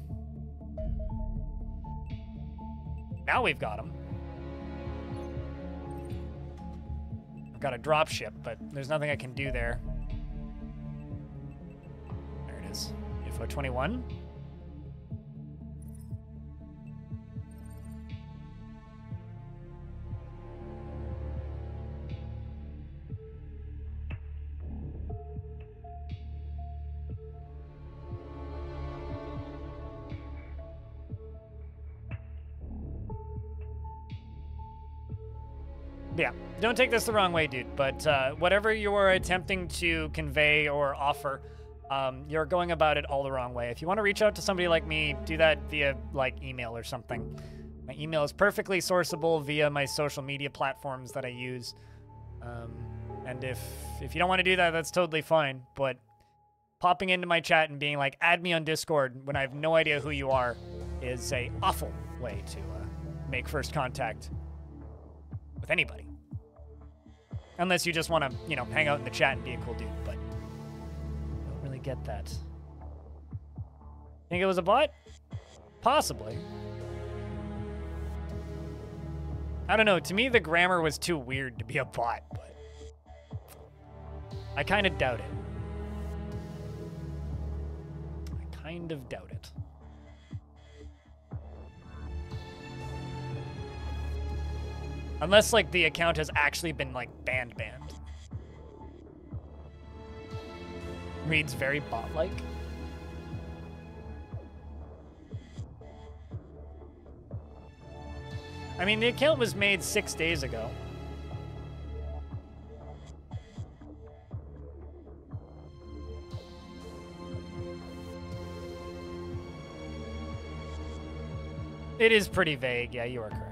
Now we've got him. I've got a dropship, but there's nothing I can do there. There it is. UFO 21. Yeah, don't take this the wrong way, dude, but whatever you are attempting to convey or offer, you're going about it all the wrong way. If you want to reach out to somebody like me, do that via, like, email or something. My email is perfectly sourceable via my social media platforms that I use. And if you don't want to do that, that's totally fine, but popping into my chat and being like, add me on Discord when I have no idea who you are is a awful way to make first contact with anybody. Unless you just want to, you know, hang out in the chat and be a cool dude, but I don't really get that. Think it was a bot? Possibly. I don't know. To me, the grammar was too weird to be a bot, but I kind of doubt it. I kind of doubt it. Unless, like, the account has actually been, like, banned. Reads very bot-like. I mean, the account was made 6 days ago. It is pretty vague. Yeah, you are correct.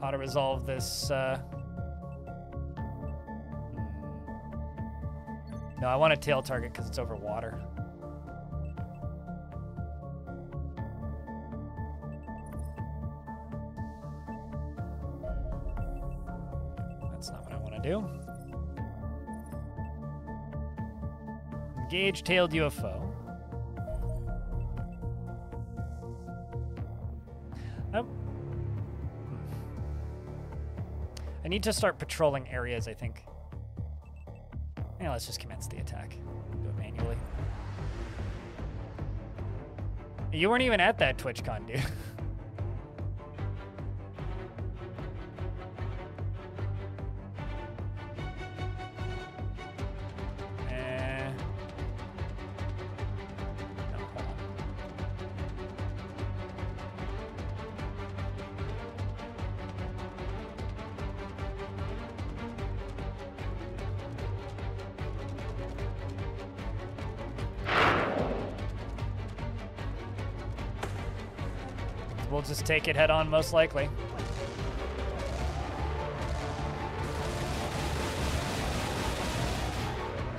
How to resolve this, No, I want a tail target because it's over water. That's not what I want to do. Engage tailed UFO. I need to start patrolling areas, I think. Yeah, let's just commence the attack. Do it manually. You weren't even at that TwitchCon, dude. we'll just take it head on, most likely.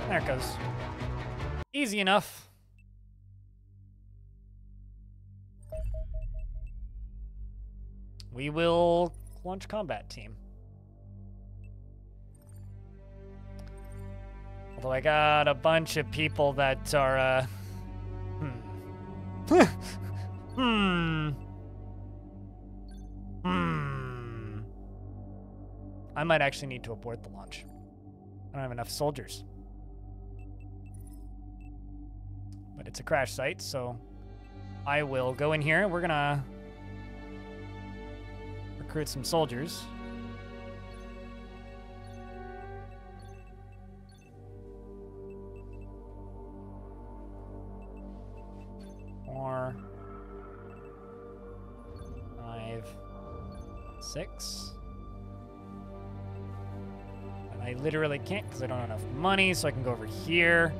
There it goes. Easy enough. We will launch combat team. Although I got a bunch of people that are, I might actually need to abort the launch. I don't have enough soldiers. But it's a crash site, so I will go in here. We're gonna recruit some soldiers. Four, 5, 6. And I literally can't because I don't have enough money, so I can go over here.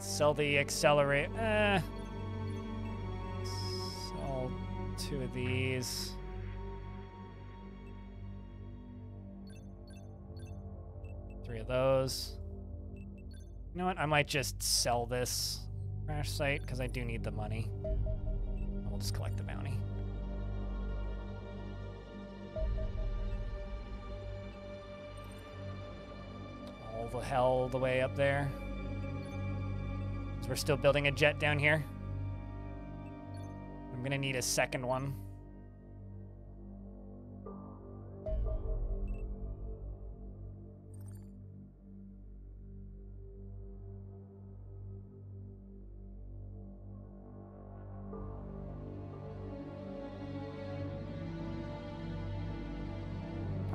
Sell the accelerate. Sell 2 of these. Three of those. You know what? I might just sell this crash site because I do need the money. We'll just collect the bounty. All the hell the way up there. We're still building a jet down here. I'm gonna need a second one.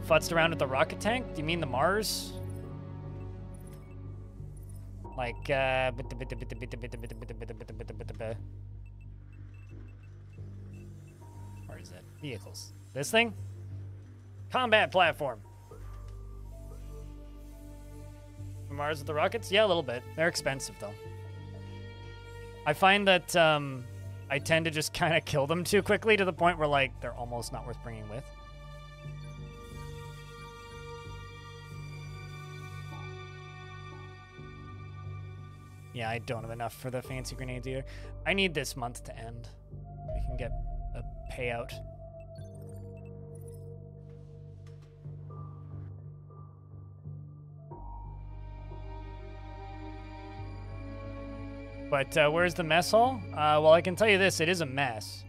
Futzed around with the rocket tank? Do you mean the Mars? Like, where is it? Vehicles. This thing? Combat platform. Mars with the rockets? Yeah, a little bit. They're expensive, though. I find that I tend to just kind of kill them too quickly to the point where, like, they're almost not worth bringing with. Yeah, I don't have enough for the fancy grenades either. I need this month to end. We can get a payout. But where's the mess hall? Well, I can tell you this, it is a mess.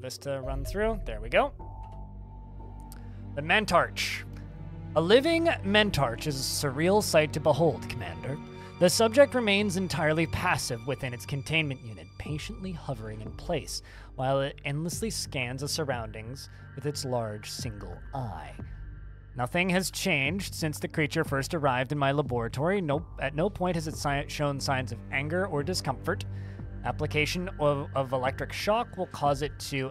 This to run through. There we go. The Mentarch. A living Mentarch is a surreal sight to behold, Commander. The subject remains entirely passive within its containment unit, patiently hovering in place, while it endlessly scans the surroundings with its large single eye. Nothing has changed since the creature first arrived in my laboratory. At no point has it shown signs of anger or discomfort. Application of electric shock will cause it to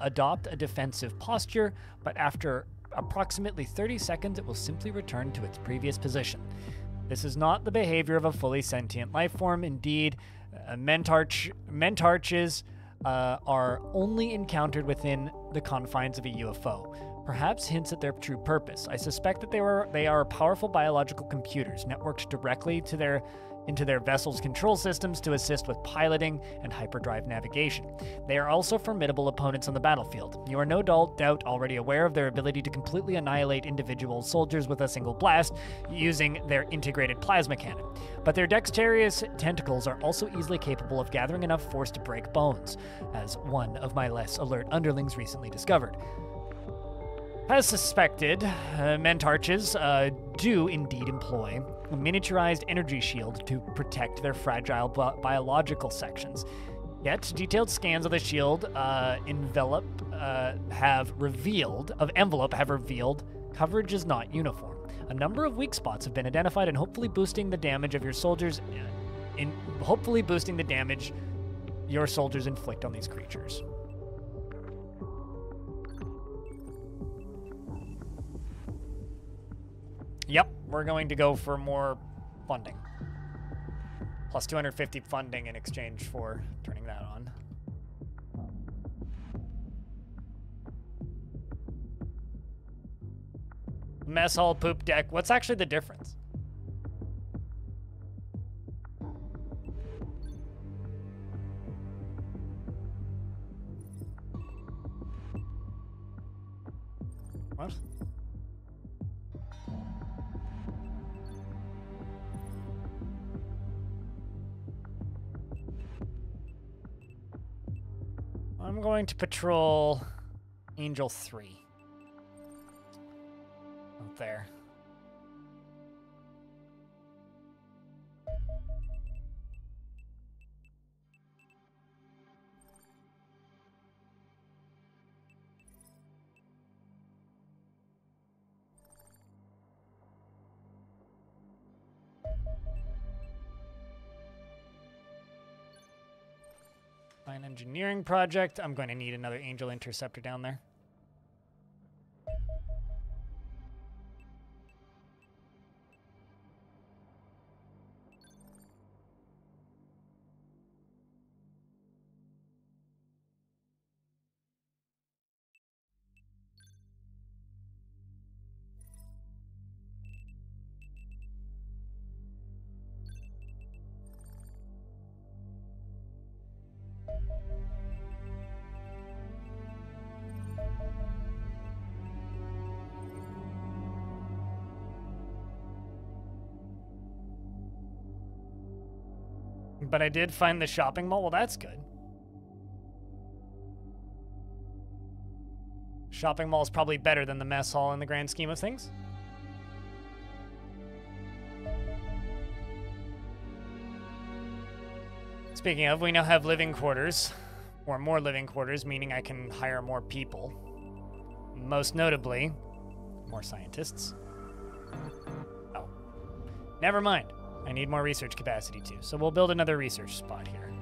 adopt a defensive posture, but after approximately 30 seconds, it will simply return to its previous position. This is not the behavior of a fully sentient life form. Indeed, mentarches are only encountered within the confines of a UFO. Perhaps hints at their true purpose. I suspect that they are powerful biological computers, networked directly to into their vessel's control systems to assist with piloting and hyperdrive navigation. They are also formidable opponents on the battlefield. You are no doubt already aware of their ability to completely annihilate individual soldiers with a single blast using their integrated plasma cannon. But their dexterous tentacles are also easily capable of gathering enough force to break bones, as one of my less alert underlings recently discovered. As suspected, Mentarches do indeed employ a miniaturized energy shield to protect their fragile biological sections. Yet, detailed scans of the shield envelope have revealed coverage is not uniform. A number of weak spots have been identified, and hopefully boosting the damage of your soldiers inflict on these creatures. Yep, we're going to go for more funding. Plus 250 funding in exchange for turning that on. Mess hall, poop deck. What's actually the difference? What? I'm going to patrol Angel 3. Up there. An engineering project. I'm going to need another Angel Interceptor down there. But I did find the shopping mall. Well, that's good. Shopping mall is probably better than the mess hall in the grand scheme of things. Speaking of, we now have living quarters, or more living quarters, meaning I can hire more people. Most notably, more scientists. Oh, never mind. I need more research capacity, too. So we'll build another research spot here.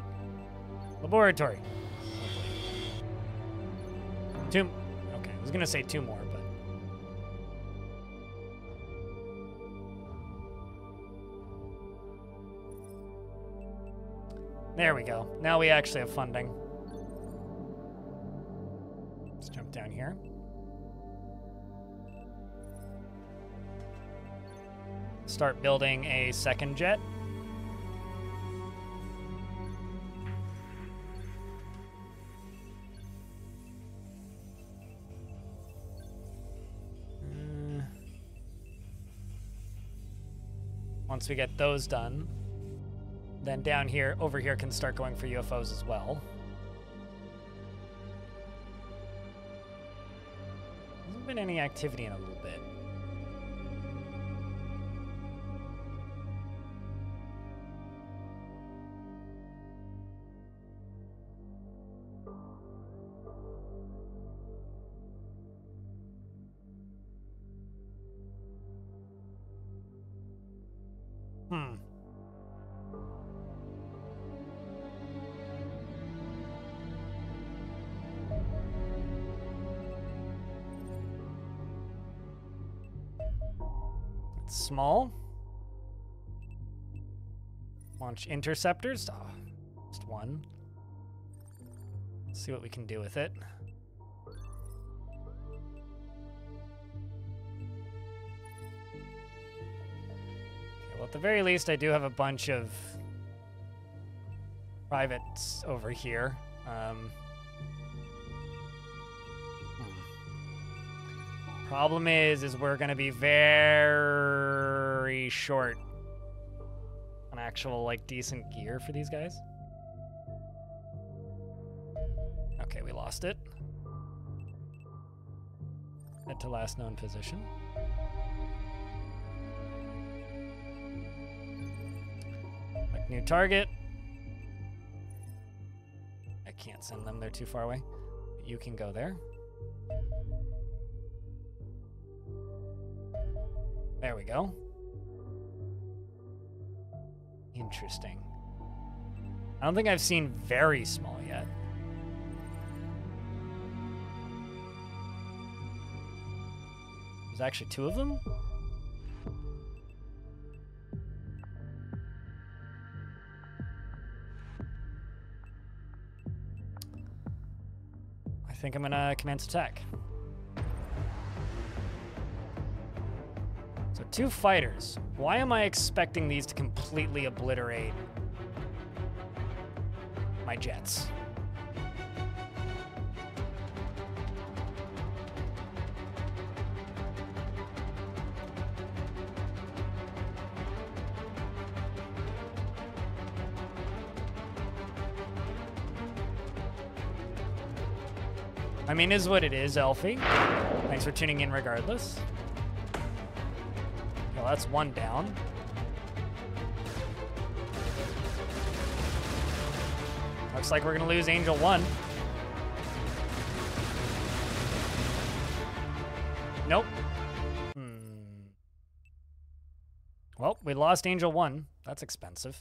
Laboratory. Two... Okay, I was going to say two more, but... There we go. Now we actually have funding. Let's jump down here. Start building a second jet. Once we get those done, then down here, over here can start going for UFOs as well. There hasn't been any activity in a little bit. Small. Launch interceptors. Oh, just one. Let's see what we can do with it. Okay, well, at the very least, I do have a bunch of privates over here. Problem is we're going to be very short on actual, like, decent gear for these guys. Okay, we lost it. Head to last known position. Like new target. can't send them, they're too far away. You can go there. There we go. Interesting. I don't think I've seen very small yet. There's actually two of them? I think I'm gonna commence attack. So two fighters. Why am I expecting these to completely obliterate my jets? I mean, is what it is, Elfie. Thanks for tuning in regardless. Well, that's one down. Looks like we're gonna lose Angel 1. Nope. Well, we lost Angel 1. That's expensive.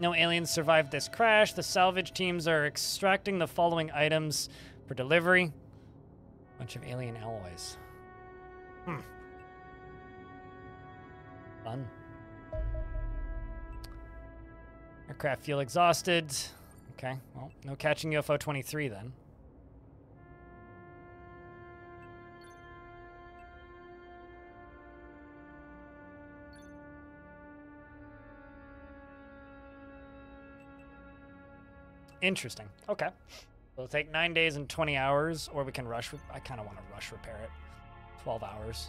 No aliens survived this crash. The salvage teams are extracting the following items for delivery. Bunch of alien alloys. Fun. Aircraft fuel exhausted. Okay, well, no catching UFO 23 then. Interesting. Okay. It'll take 9 days and 20 hours, or we can rush. I kind of want to rush repair it. 12 hours.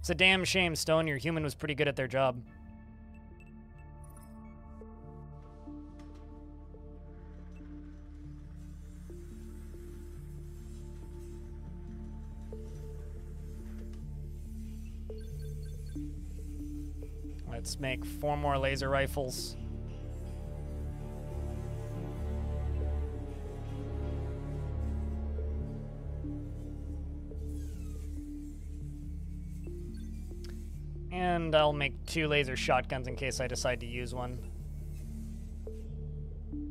It's a damn shame, Stone. Your human was pretty good at their job. Let's make 4 more laser rifles. And I'll make 2 laser shotguns in case I decide to use one.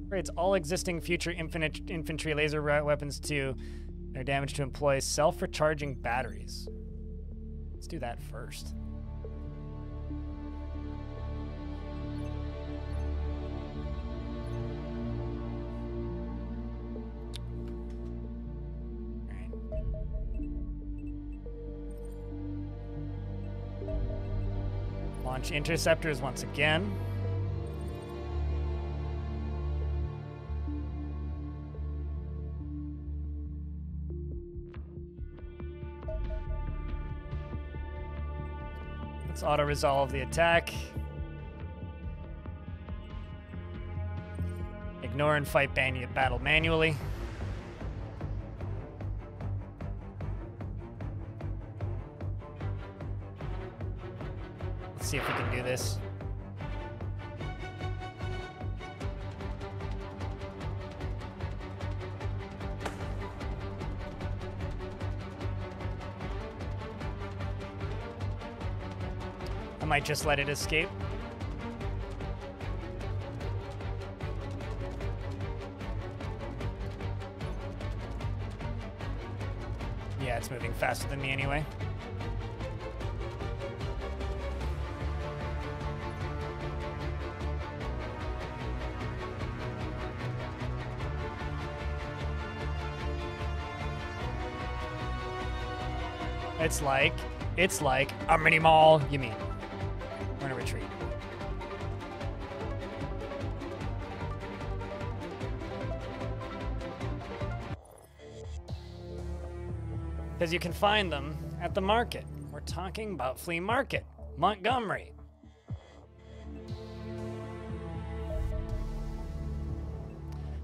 Upgrades all existing future infantry laser weapons to their damage to employ self-recharging batteries. Let's do that first. Launch interceptors once again. Let's auto-resolve the attack. Ignore and fight battle manually. See if we can do this. I might just let it escape. Yeah, it's moving faster than me anyway. It's like a mini mall, you mean. We're gonna retreat. because you can find them at the market. We're talking about Flea Market, Montgomery.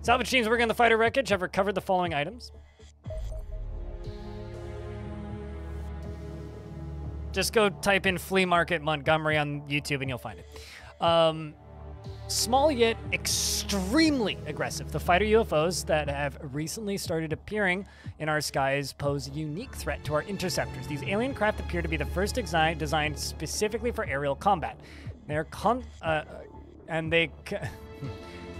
Salvage teams working on the fighter wreckage have recovered the following items. Just go type in Flea Market Montgomery on YouTube and you'll find it. Small yet extremely aggressive, the fighter UFOs that have recently started appearing in our skies pose a unique threat to our interceptors. These alien craft appear to be the first designed specifically for aerial combat. They're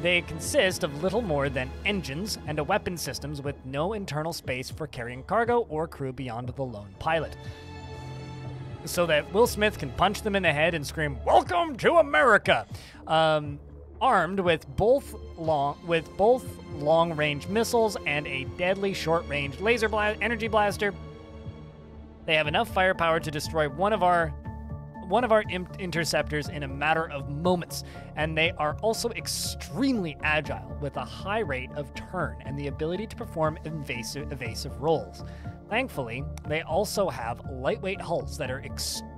they consist of little more than engines and a weapon systems with no internal space for carrying cargo or crew beyond the lone pilot, so that Will Smith can punch them in the head and scream, "Welcome to America!" Armed with both long-range missiles and a deadly short-range laser energy blaster, they have enough firepower to destroy one of our interceptors in a matter of moments, and they are also extremely agile with a high rate of turn and the ability to perform evasive rolls. Thankfully, they also have lightweight hulls that are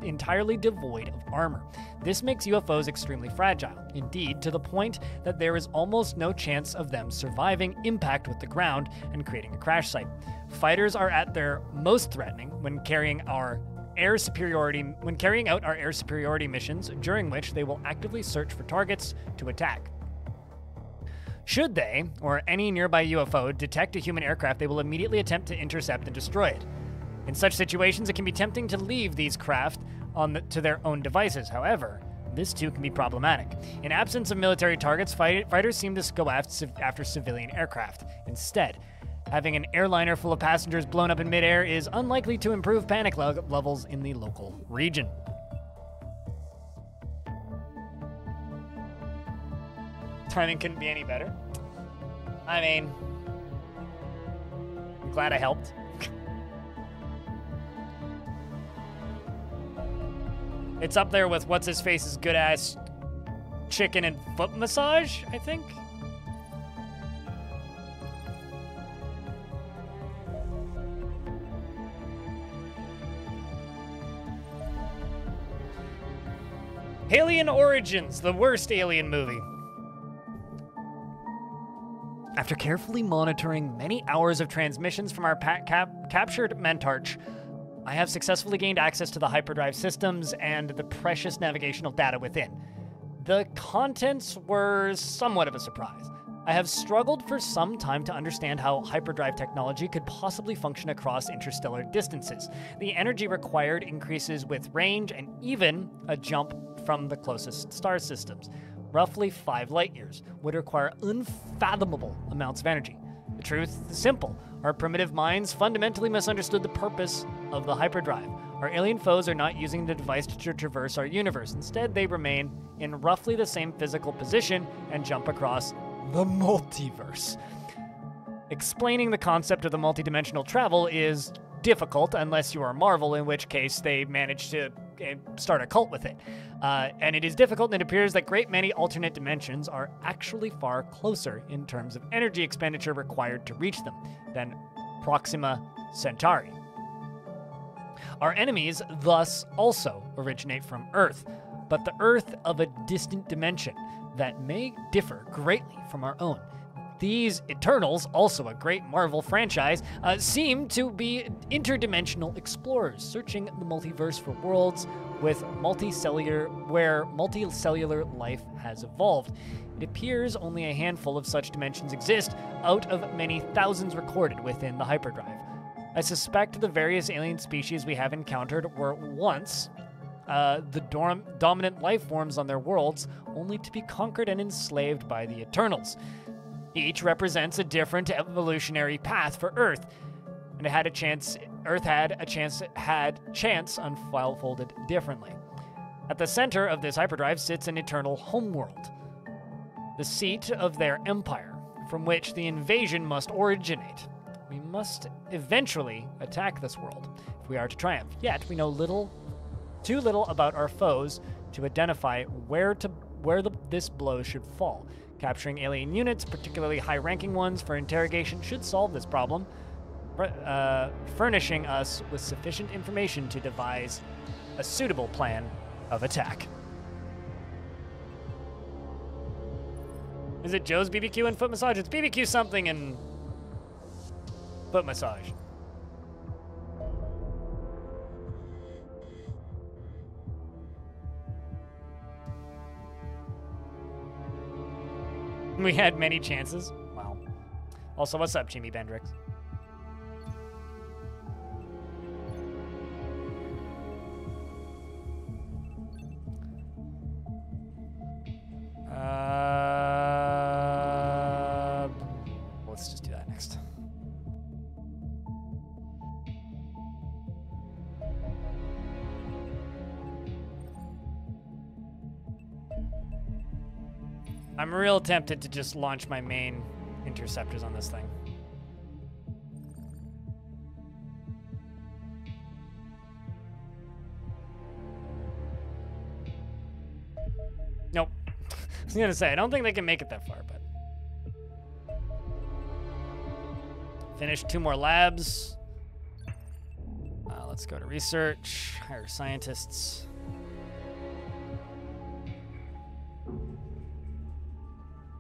entirely devoid of armor. This makes UFOs extremely fragile, indeed, to the point that there is almost no chance of them surviving impact with the ground and creating a crash site. Fighters are at their most threatening when carrying out our air superiority missions, during which they will actively search for targets to attack. Should they, or any nearby UFO, detect a human aircraft, they will immediately attempt to intercept and destroy it. In such situations, it can be tempting to leave these craft to their own devices. However, this too can be problematic. In absence of military targets, fighters seem to go after civilian aircraft. Instead, having an airliner full of passengers blown up in midair is unlikely to improve panic levels in the local region. Timing couldn't be any better. I mean, I'm glad I helped. It's up there with what's-his-face's good-ass chicken and foot massage, I think. Alien Origins, the worst alien movie. After carefully monitoring many hours of transmissions from our captured Mentarch, I have successfully gained access to the hyperdrive systems and the precious navigational data within. The contents were somewhat of a surprise. I have struggled for some time to understand how hyperdrive technology could possibly function across interstellar distances. The energy required increases with range and even a jump from the closest star systems. Roughly 5 light years, would require unfathomable amounts of energy. The truth is simple. Our primitive minds fundamentally misunderstood the purpose of the hyperdrive. Our alien foes are not using the device to traverse our universe. Instead, they remain in roughly the same physical position and jump across the multiverse. Explaining the concept of the multidimensional travel is difficult unless you are Marvel, in which case they manage to start a cult with it. And it is difficult, and it appears that great many alternate dimensions are actually far closer in terms of energy expenditure required to reach them than Proxima Centauri. Our enemies thus also originate from Earth, but the Earth of a distant dimension that may differ greatly from our own. These Eternals, also a great Marvel franchise, seem to be interdimensional explorers searching the multiverse for worlds where multicellular life has evolved. It appears only a handful of such dimensions exist out of many thousands recorded within the hyperdrive. I suspect the various alien species we have encountered were once the dominant life forms on their worlds, only to be conquered and enslaved by the Eternals. Each represents a different evolutionary path for Earth, and it had a chance. Earth had chance unfolded differently. At the center of this hyperdrive sits an eternal homeworld, the seat of their empire, from which the invasion must originate. We must eventually attack this world if we are to triumph. Yet we know too little about our foes to identify where this blow should fall. Capturing alien units, particularly high-ranking ones, for interrogation should solve this problem. furnishing us with sufficient information to devise a suitable plan of attack. Is it Joe's BBQ and foot massage? It's BBQ something and foot massage. We had many chances. Wow. Also, what's up, Jimmy Bendrix? Let's just do that next. I'm real tempted to just launch my main interceptors on this thing. Nope. I was gonna say, I don't think they can make it that far, but. Finish 2 more labs. Let's go to research, hire scientists.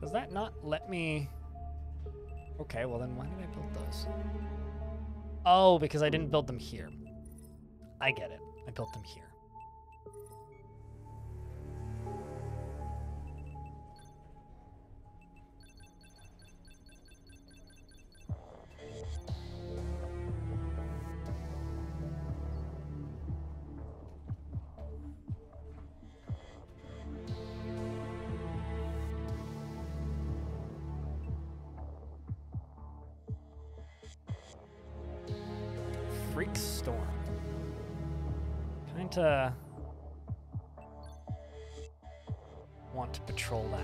Does that not let me? Okay, well then why did I build those? Oh, because I didn't build them here. I get it. I built them here. Want to patrol that.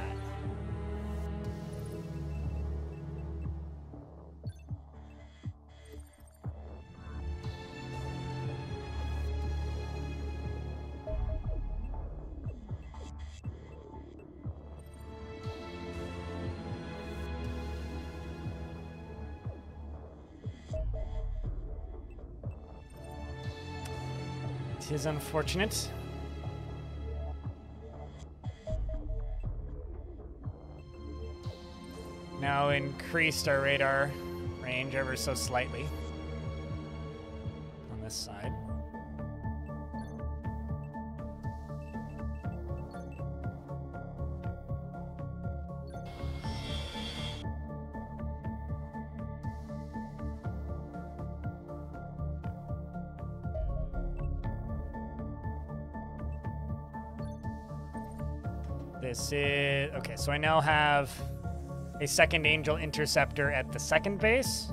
Is unfortunate. Now increased our radar range ever so slightly on this side. Okay, so I now have a second Angel Interceptor at the second base.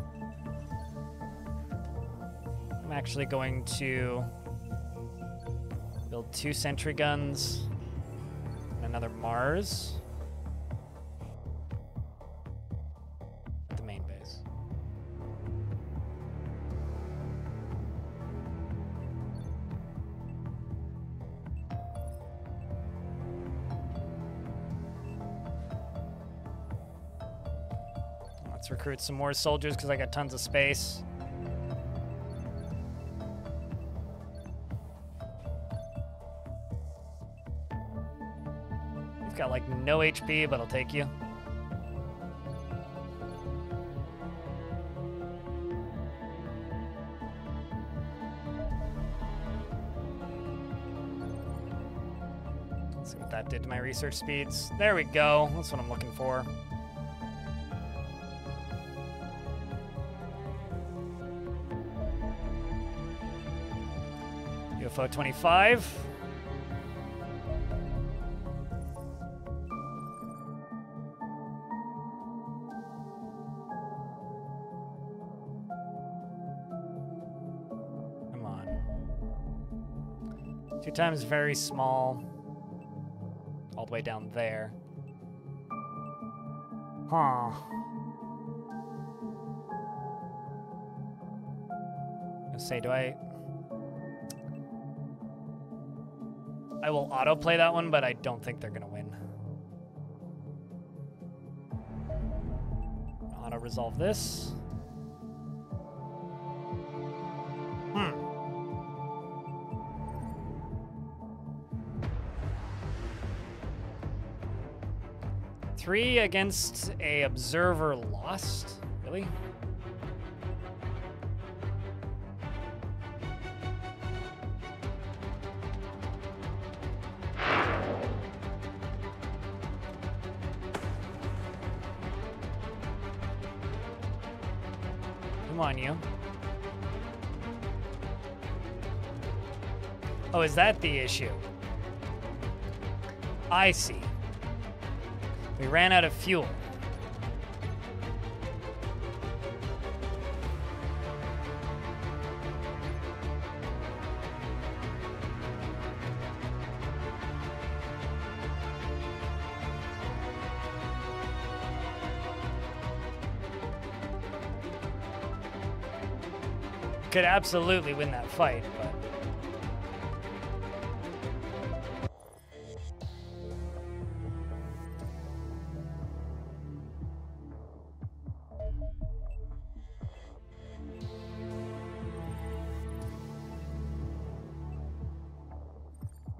I'm actually going to build 2 sentry guns and another Mars at the main base. Recruit some more soldiers because I got tons of space. You've got like no HP, but I'll take you. Let's see what that did to my research speeds. There we go. That's what I'm looking for. UFO 25. Come on. 2 times very small. All the way down there. Huh. Let's say, do I will autoplay that one, but I don't think they're going to win. Auto-resolve this. 3 against a observer lost? Really? Come on, you. Oh, is that the issue? I see. We ran out of fuel. Could absolutely win that fight, but...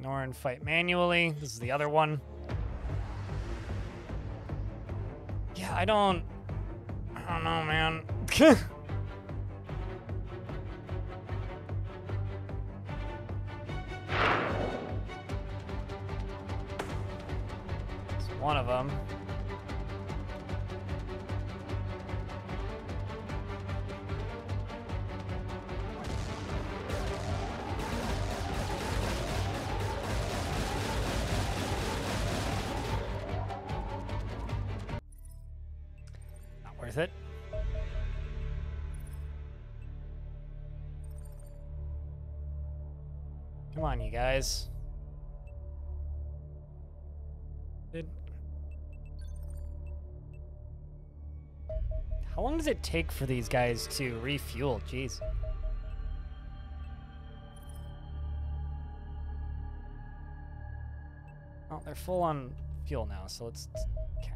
Norn fight manually. This is the other one. Yeah, I don't know, man. One of them. Not worth it. Come on, you guys. How long does it take for these guys to refuel? Jeez. Oh, they're full on fuel now, so let's... Okay.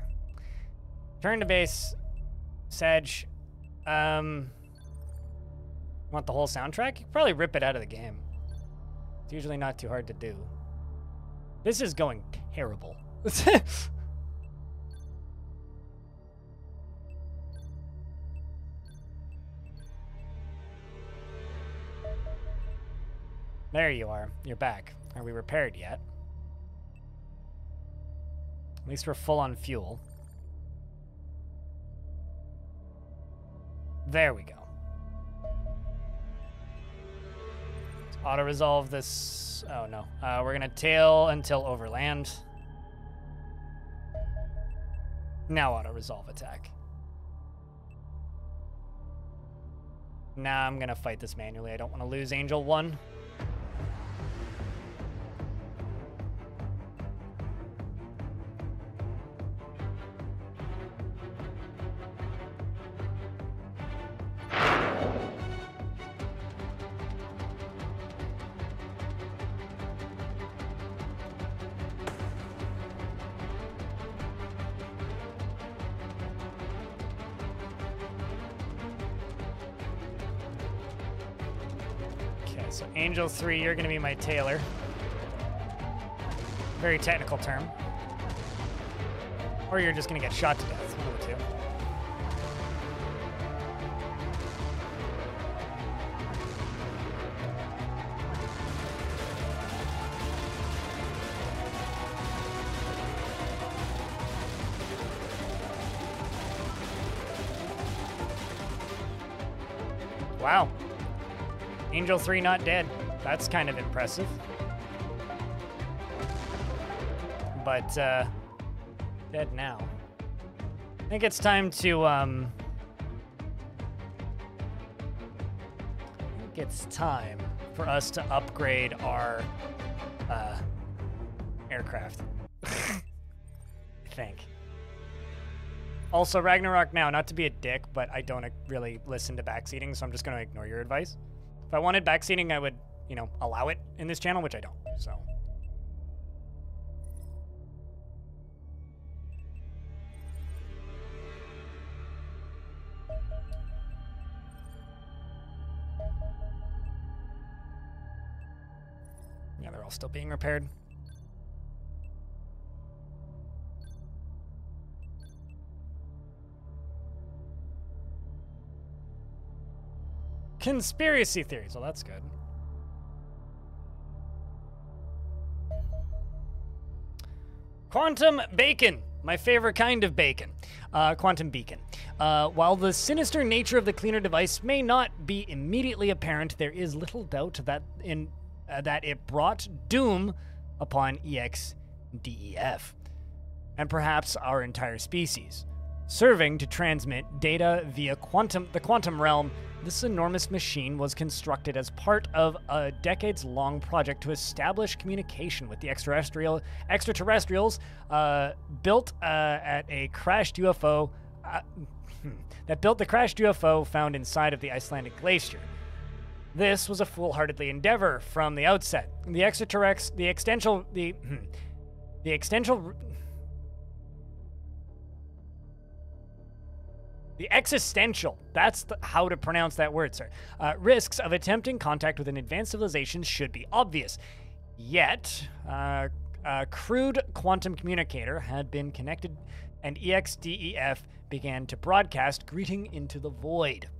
Turn to base. Sedge. Want the whole soundtrack? You can probably rip it out of the game. It's usually not too hard to do. This is going terrible. There you are. You're back. Are we repaired yet? At least we're full on fuel. There we go. Let's auto-resolve this. Oh, no. We're going to tail until overland. Now auto-resolve attack. Nah, I'm going to fight this manually. I don't want to lose Angel 1. Angel 3, you're gonna be my tailor. Very technical term. Or you're just gonna get shot to death, one of the two. Wow. Angel 3 not dead. That's kind of impressive. But, dead now. I think it's time to, I think it's time for us to upgrade our, aircraft. I think. Also, Ragnarok Now, not to be a dick, but I don't really listen to backseating, so I'm just going to ignore your advice. If I wanted backseating, I would, you know, allow it in this channel, which I don't, so. Yeah, they're all still being repaired. conspiracy theories. Well, that's good. Quantum bacon. My favorite kind of bacon. Quantum beacon. While the sinister nature of the cleaner device may not be immediately apparent, there is little doubt that it brought doom upon EXDEF, and perhaps our entire species. Serving to transmit data via the quantum realm, this enormous machine was constructed as part of a decades-long project to establish communication with the extraterrestrials built at a crashed UFO that built the crashed UFO found inside of the Icelandic glacier. This was a foolhardily endeavor from the outset. The existential, that's how to pronounce that word, sir, risks of attempting contact with an advanced civilization should be obvious. Yet, a crude quantum communicator had been connected, and EXDEF began to broadcast greeting into the void.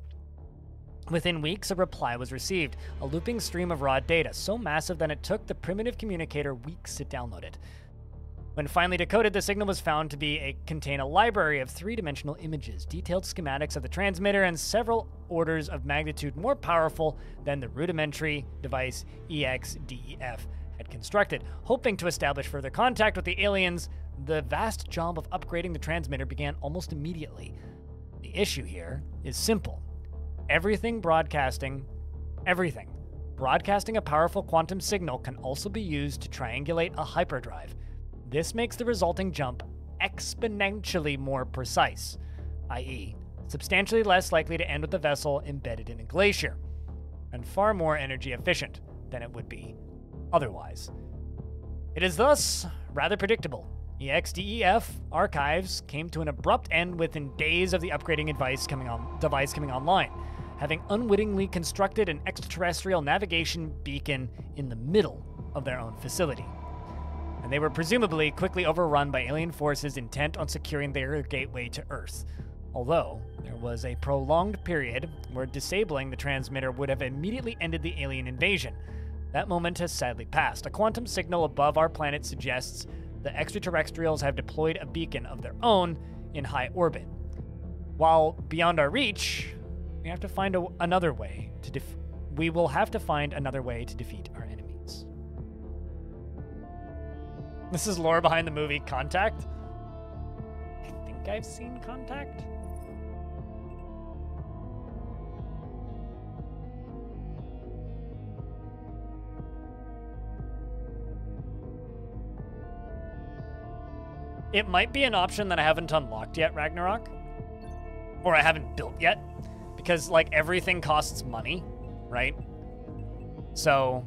Within weeks, a reply was received, a looping stream of raw data, so massive that it took the primitive communicator weeks to download it. When finally decoded, the signal was found to contain a library of three-dimensional images, detailed schematics of the transmitter, and several orders of magnitude more powerful than the rudimentary device EXDEF had constructed. Hoping to establish further contact with the aliens, the vast job of upgrading the transmitter began almost immediately. The issue here is simple. Broadcasting a powerful quantum signal can also be used to triangulate a hyperdrive. This makes the resulting jump exponentially more precise, i.e., substantially less likely to end with a vessel embedded in a glacier, and far more energy efficient than it would be otherwise. It is thus rather predictable. EXDEF archives came to an abrupt end within days of the upgrading device coming online, having unwittingly constructed an extraterrestrial navigation beacon in the middle of their own facility. And they were presumably quickly overrun by alien forces intent on securing their gateway to Earth, although there was a prolonged period where disabling the transmitter would have immediately ended the alien invasion. That moment has sadly passed. A quantum signal above our planet suggests the extraterrestrials have deployed a beacon of their own in high orbit. While beyond our reach, we have to find another way to defeat our enemy. This is lore behind the movie Contact. I think I've seen Contact. It might be an option that I haven't unlocked yet, Ragnarok. Or I haven't built yet. Because, like, everything costs money, right? So...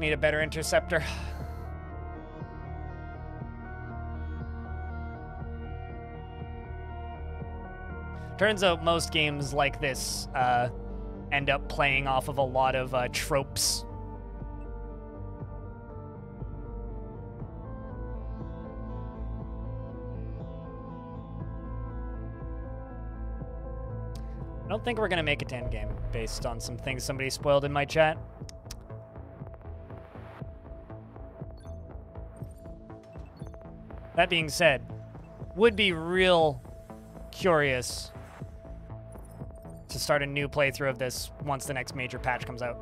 need a better interceptor. Turns out most games like this end up playing off of a lot of tropes. I don't think we're gonna make it to endgame based on some things somebody spoiled in my chat. That being said, would be real curious to start a new playthrough of this once the next major patch comes out.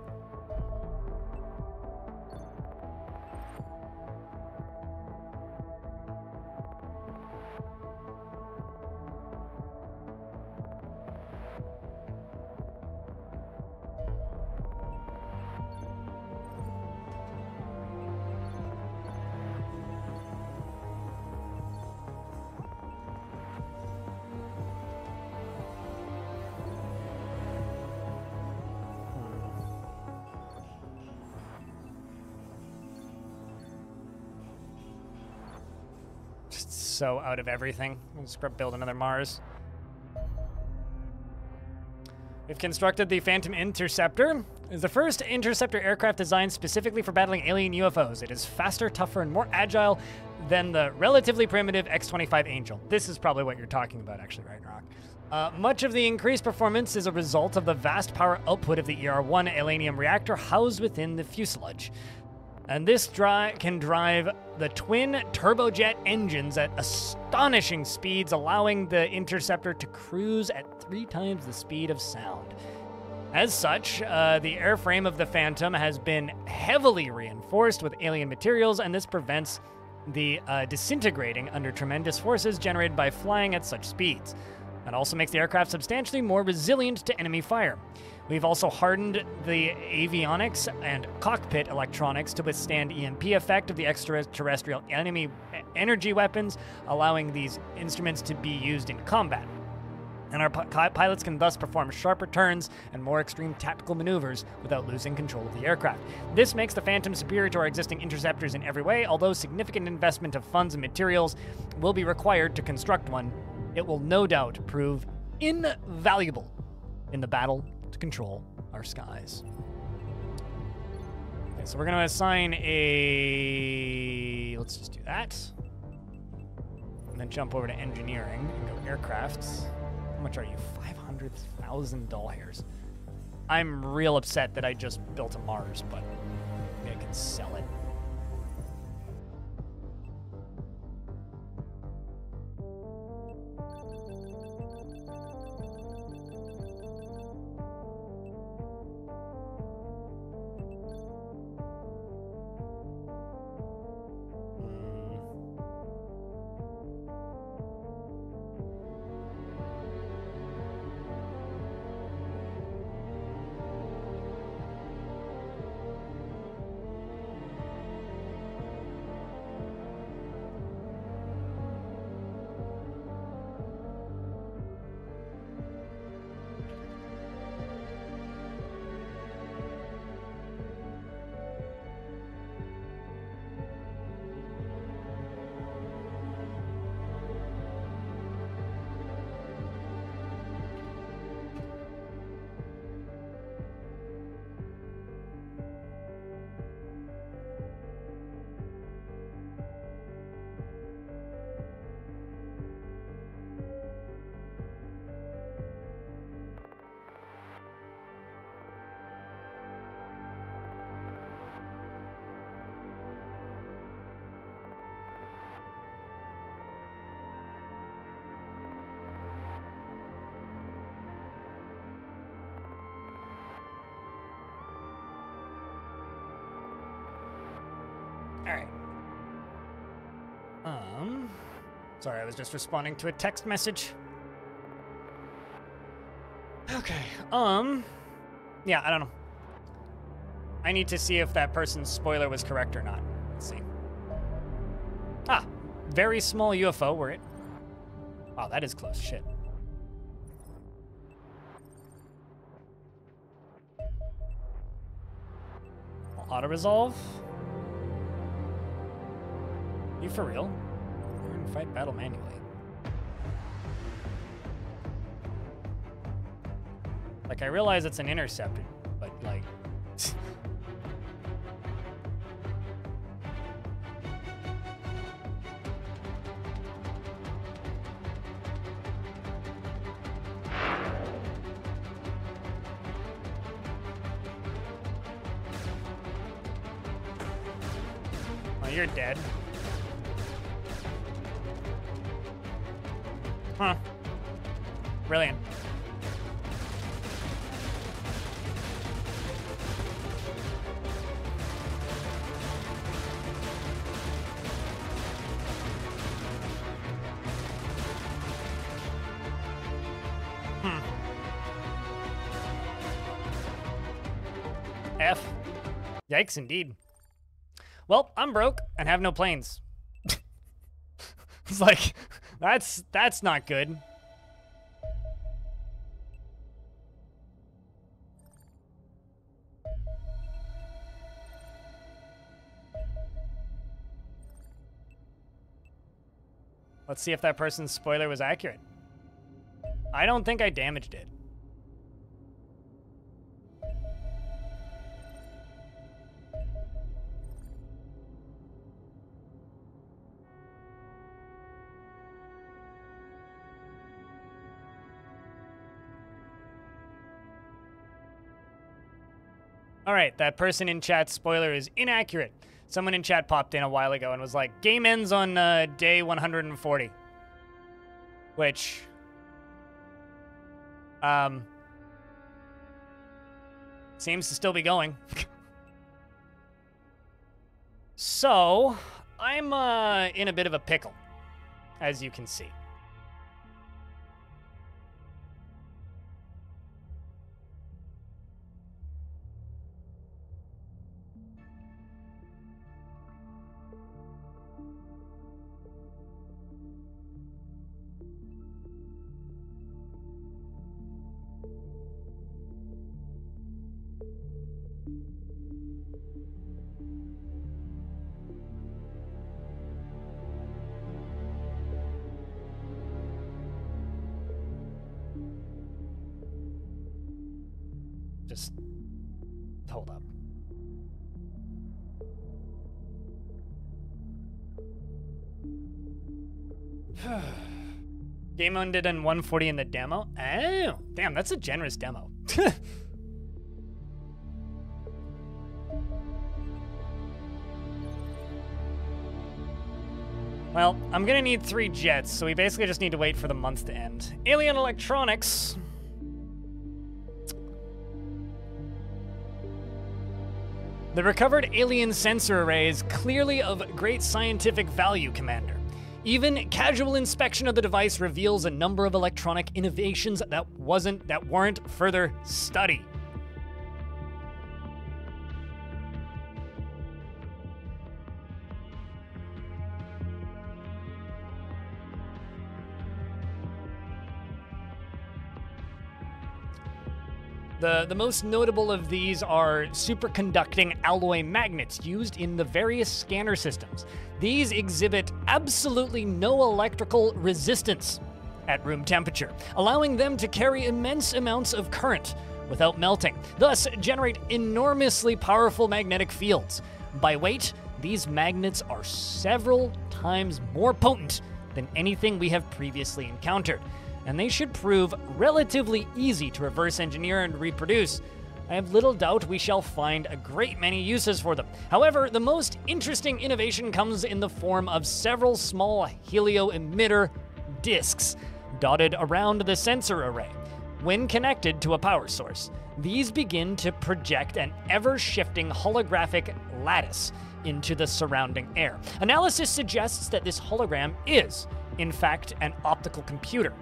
So out of everything. Let's build another Mars. We've constructed the Phantom Interceptor. It's the first interceptor aircraft designed specifically for battling alien UFOs. It is faster, tougher, and more agile than the relatively primitive X-25 Angel. This is probably what you're talking about, actually, right, Rock? Much of the increased performance is a result of the vast power output of the ER-1 Alanium reactor housed within the fuselage. And this can drive the twin turbojet engines at astonishing speeds, allowing the interceptor to cruise at 3 times the speed of sound. As such, the airframe of the Phantom has been heavily reinforced with alien materials, and this prevents the disintegrating under tremendous forces generated by flying at such speeds. That also makes the aircraft substantially more resilient to enemy fire. We've also hardened the avionics and cockpit electronics to withstand EMP effect of the extraterrestrial enemy energy weapons, allowing these instruments to be used in combat. And our pilots can thus perform sharper turns and more extreme tactical maneuvers without losing control of the aircraft. This makes the Phantom superior to our existing interceptors in every way, although significant investment of funds and materials will be required to construct one. It will no doubt prove invaluable in the battle to control our skies. Okay, so we're gonna assign a, let's just do that. And then jump over to engineering and go aircrafts. How much are you? $500,000. I'm real upset that I just built a Mars, but maybe I can sell it. Sorry, I was just responding to a text message. Okay, yeah, I don't know. I need to see if that person's spoiler was correct or not. Let's see. Ah, very small UFO, were it? Wow, that is close, shit. Auto-resolve? You for real? Fight battle manually. Like, I realize it's an interceptor, but like... oh, you're dead. Huh. Brilliant. F. Yikes, indeed. Well, I'm broke and have no planes. It's like... That's not good. Let's see if that person's spoiler was accurate. I don't think I damaged it. All right, that person in chat spoiler is inaccurate. Someone in chat popped in a while ago and was like, game ends on day 140. Which... seems to still be going. So, I'm in a bit of a pickle, as you can see. Hold up. Game ended in 140 in the demo? Oh, damn, that's a generous demo. Well, I'm gonna need 3 jets, so we basically just need to wait for the month to end. Alien Electronics. The recovered alien sensor array is clearly of great scientific value, Commander. Even casual inspection of the device reveals a number of electronic innovations that warrant further study. The most notable of these are superconducting alloy magnets used in the various scanner systems. These exhibit absolutely no electrical resistance at room temperature, allowing them to carry immense amounts of current without melting, thus generate enormously powerful magnetic fields. By weight, these magnets are several times more potent than anything we have previously encountered, and they should prove relatively easy to reverse engineer and reproduce. I have little doubt we shall find a great many uses for them. However, the most interesting innovation comes in the form of several small helio-emitter discs dotted around the sensor array. When connected to a power source, these begin to project an ever-shifting holographic lattice into the surrounding air. Analysis suggests that this hologram is, in fact, an optical computer.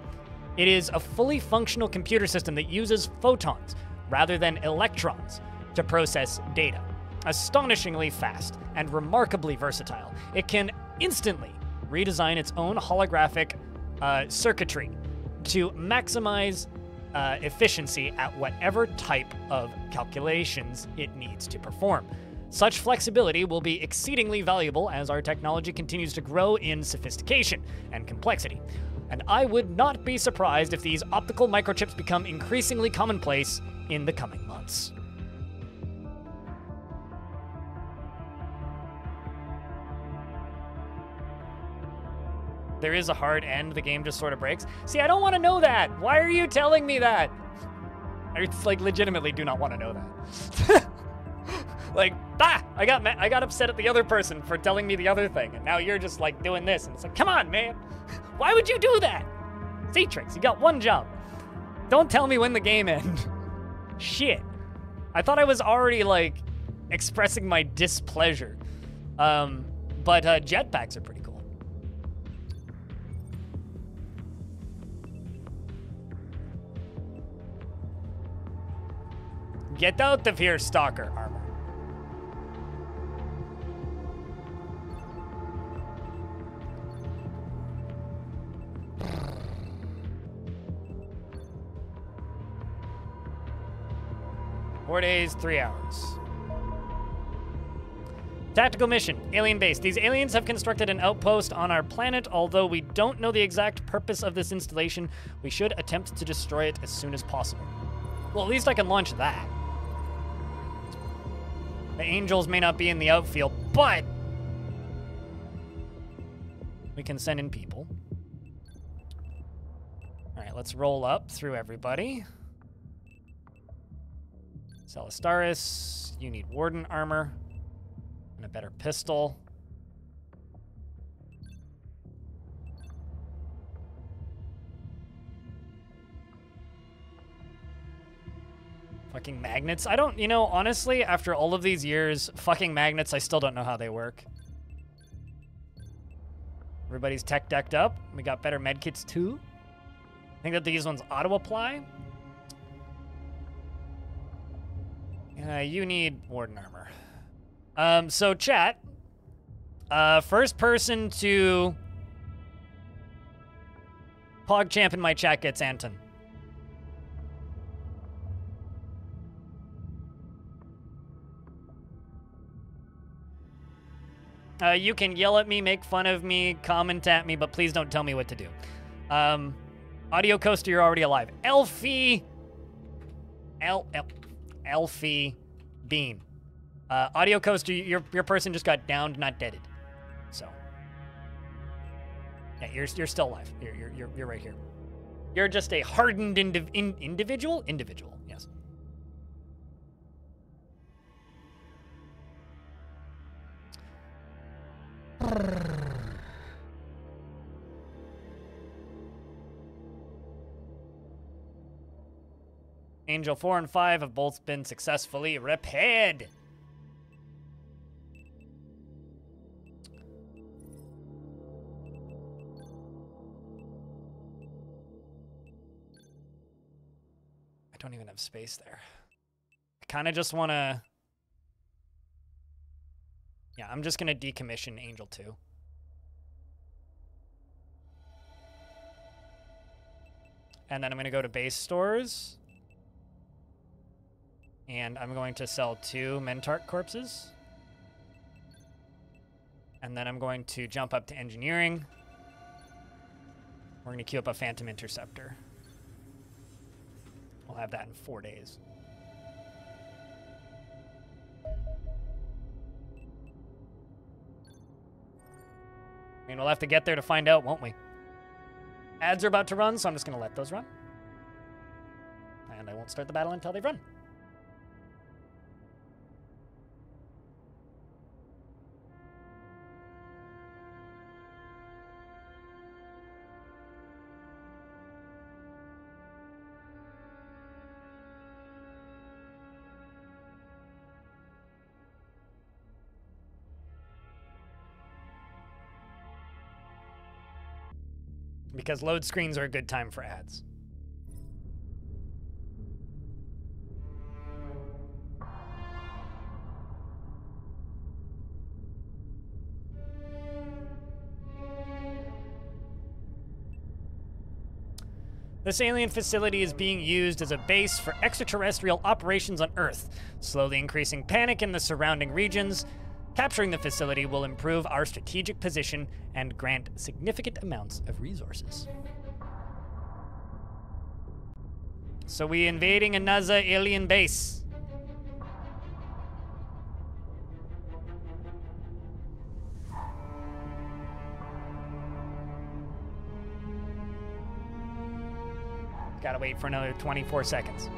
It is a fully functional computer system that uses photons, rather than electrons, to process data. Astonishingly fast and remarkably versatile, it can instantly redesign its own holographic circuitry to maximize efficiency at whatever type of calculations it needs to perform. Such flexibility will be exceedingly valuable as our technology continues to grow in sophistication and complexity. And I would not be surprised if these optical microchips become increasingly commonplace in the coming months. There is a hard end, the game just sort of breaks. See, I don't want to know that! Why are you telling me that? I, like, legitimately do not want to know that. Like, bah! I got upset at the other person for telling me the other thing, and now you're just, like, doing this, and it's like, come on, man! Why would you do that? Cetrix, you got one job. Don't tell me when the game ends. Shit. I thought I was already, like, expressing my displeasure. But jetpacks are pretty cool. Get out of here, Stalker Armor. Four days, 3 hours. Tactical mission, alien base. These aliens have constructed an outpost on our planet. Although we don't know the exact purpose of this installation, we should attempt to destroy it as soon as possible. Well, at least I can launch that. The Angels may not be in the outfield, but we can send in people. All right, let's roll up through everybody. Celistaris, you need Warden armor and a better pistol. Fucking magnets. I don't, you know, honestly, after all of these years, fucking magnets, I still don't know how they work. Everybody's tech decked up. We got better medkits too. I think that these ones auto apply. You need Warden armor. So chat, first person to PogChamp in my chat gets Anton. You can yell at me, make fun of me, comment at me, but please don't tell me what to do. Audio Coaster, you're already alive. Elfie, Elfie Bean. Audio Coaster, your person just got downed, not deaded. So yeah, you're still alive. You're right here. You're just a hardened individual. Yes. Angel 4 and 5 have both been successfully repaired. I don't even have space there. I kind of just want to... Yeah, I'm just going to decommission Angel 2. And then I'm going to go to base stores. And I'm going to sell 2 Mentarch corpses. And then I'm going to jump up to engineering. We're going to queue up a Phantom Interceptor. We'll have that in 4 days. I mean, we'll have to get there to find out, won't we? Ads are about to run, so I'm just going to let those run. And I won't start the battle until they've run. Because load screens are a good time for ads. This alien facility is being used as a base for extraterrestrial operations on Earth, slowly increasing panic in the surrounding regions. Capturing the facility will improve our strategic position and grant significant amounts of resources. So we invading another alien base. Gotta wait for another 24 seconds.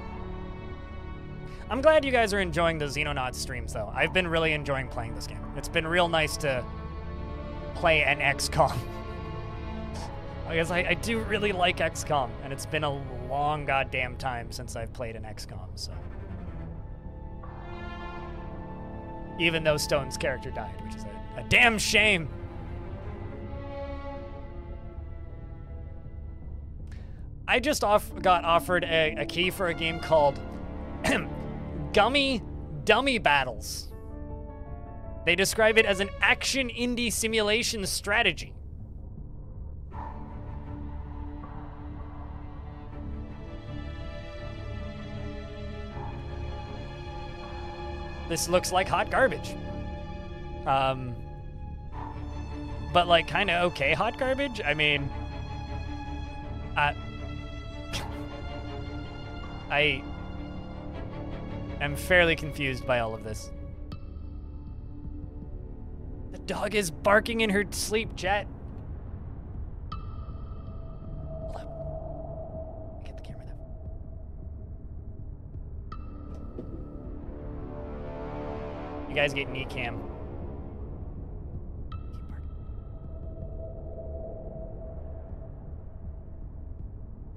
I'm glad you guys are enjoying the Xenonauts streams, though. I've been really enjoying playing this game. It's been real nice to play an XCOM. Because I do really like XCOM, and it's been a long goddamn time since I've played an XCOM, so. Even though Stone's character died, which is a damn shame. I just got offered a key for a game called... Dummy Battles. They describe it as an action indie simulation strategy. This looks like hot garbage. But like kind of okay hot garbage. I mean, I'm fairly confused by all of this. The dog is barking in her sleep, chat. Hold up. Get the camera now. guys get knee cam.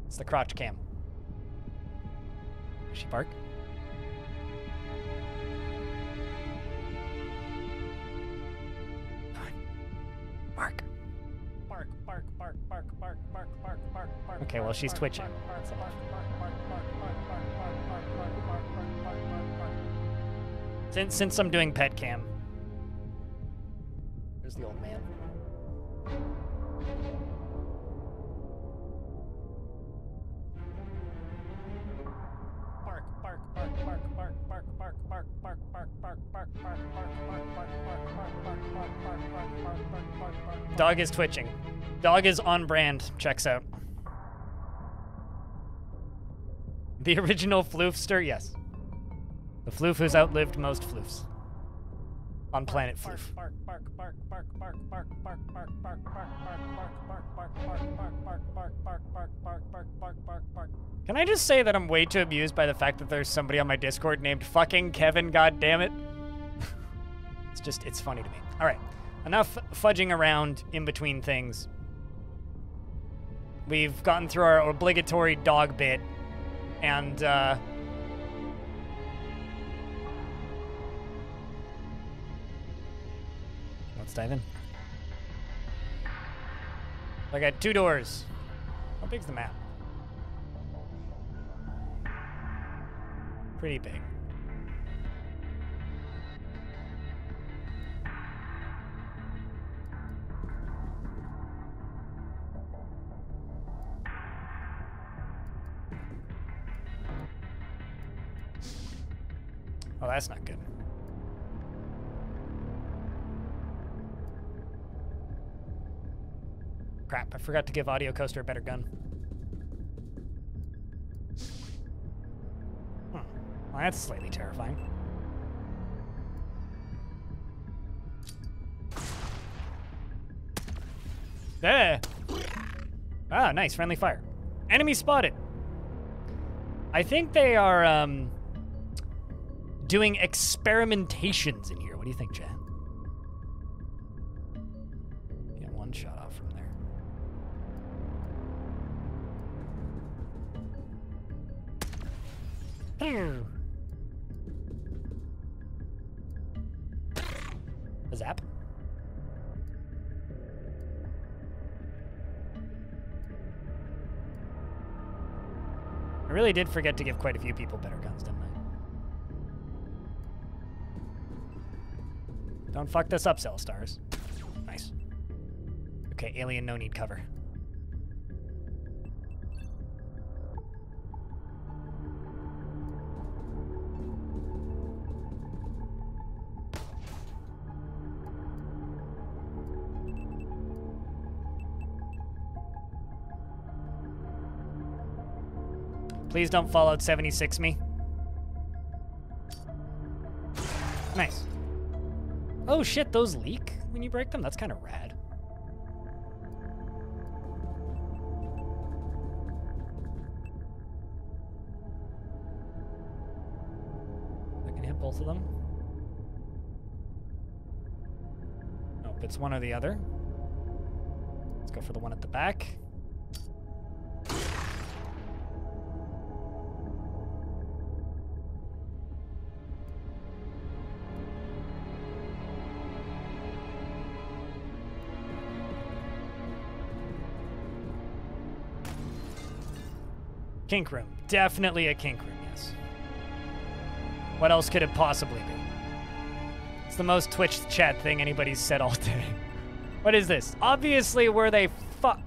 It's the crotch cam. Does she bark? Come on. Bark. Bark, bark, bark, bark, bark, bark, bark, bark, bark. Okay, well, she's twitching. Since I'm doing pet cam. There's the old man. Dog is twitching. Dog is on brand. Checks out. The original floofster, yes. The floof who's outlived most floofs. On planet floof. Can I just say that I'm way too abused by the fact that there's somebody on my Discord named fucking Kevin, goddammit? It's just, it's funny to me. All right, enough fudging around in between things. We've gotten through our obligatory dog bit, and let's dive in. I got two doors. How big's the map? Pretty big. Oh, that's not good. Crap, I forgot to give Audio Coaster a better gun. Hmm. Well, that's slightly terrifying. There! Ah, nice, friendly fire. Enemy spotted! I think they are, doing experimentations in here. What do you think, Chad? Get one shot off from there. A zap. I really did forget to give quite a few people better guns, didn't I? Don't fuck this up, Cell Stars. Nice. Okay, alien, no need cover. Please don't Fallout 76 me. Nice. Oh shit, those leak when you break them? That's kind of rad. I can hit both of them. Nope, it's one or the other. Let's go for the one at the back. Kink room. Definitely a kink room, yes. What else could it possibly be? It's the most Twitch chat thing anybody's said all day. What is this? Obviously, were they fuck?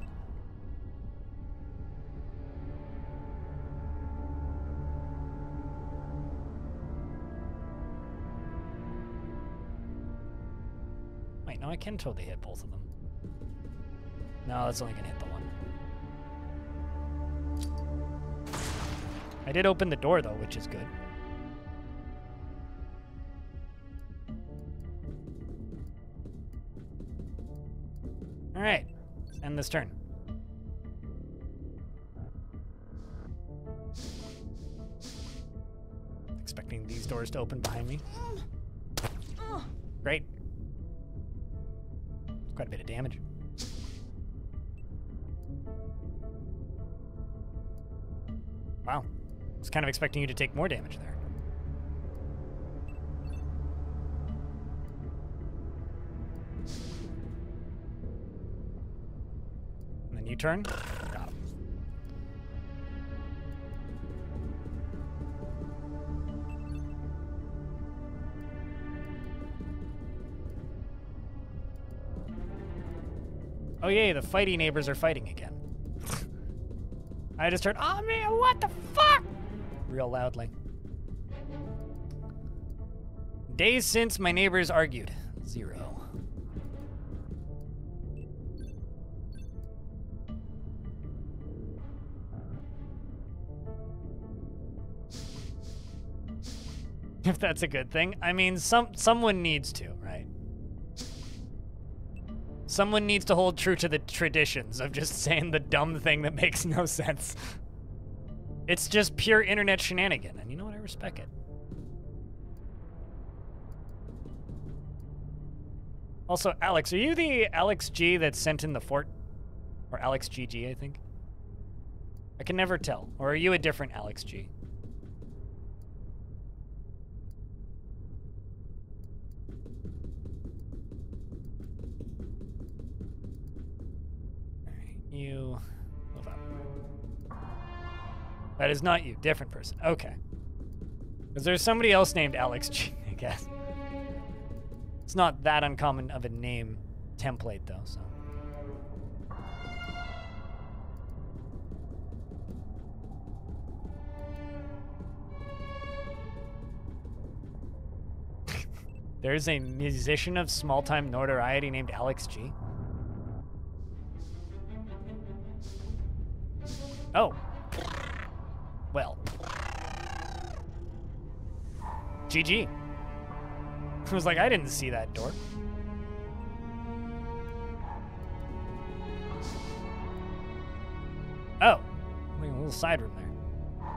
Wait, no, I can totally hit both of them. No, that's only gonna hit the one. I did open the door, though, which is good. All right, let's end this turn. Expecting these doors to open behind me. Great. Quite a bit of damage. Wow. I was kind of expecting you to take more damage there. And then you turn. Got him. Oh yay, the fighty neighbors are fighting again. I just heard, oh man, what the fuck? Real loudly. Days since my neighbors argued. 0. If that's a good thing. I mean, someone needs to, right? Someone needs to hold true to the traditions of just saying the dumb thing that makes no sense. It's just pure internet shenanigan, and you know what? I respect it. Also, Alex, are you the Alex G that sent in the fort? Or Alex GG, I think. I can never tell. Or are you a different Alex G? You move up. That is not you. Different person. Okay. Because there's somebody else named Alex G, I guess. It's not that uncommon of a name template, though, so. There's a musician of small-time notoriety named Alex G. Oh. Well. GG. I was like, I didn't see that door. Oh. Like a little side room there.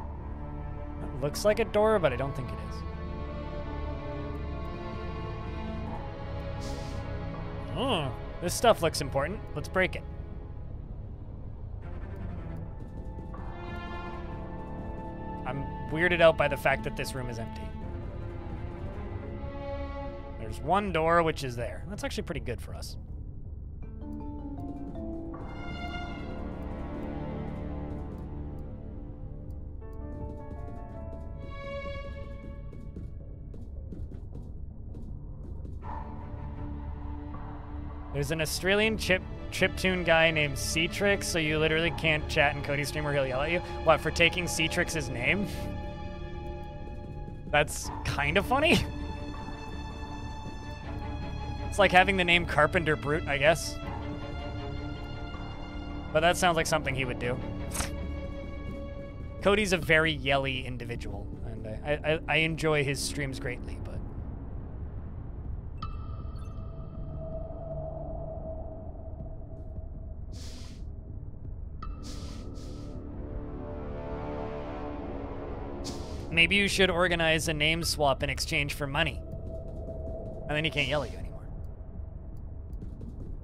It looks like a door, but I don't think it is. Oh, this stuff looks important. Let's break it. I'm weirded out by the fact that this room is empty. There's one door, which is there. That's actually pretty good for us. There's an Australian chiptune guy named Ctrix, so you literally can't chat in Cody's stream or he'll yell at you. What, for taking Ctrix's name? That's kind of funny. It's like having the name Carpenter Brute, I guess. But that sounds like something he would do. Cody's a very yelly individual, and I enjoy his streams greatly. Maybe you should organize a name swap in exchange for money. And then he can't yell at you anymore.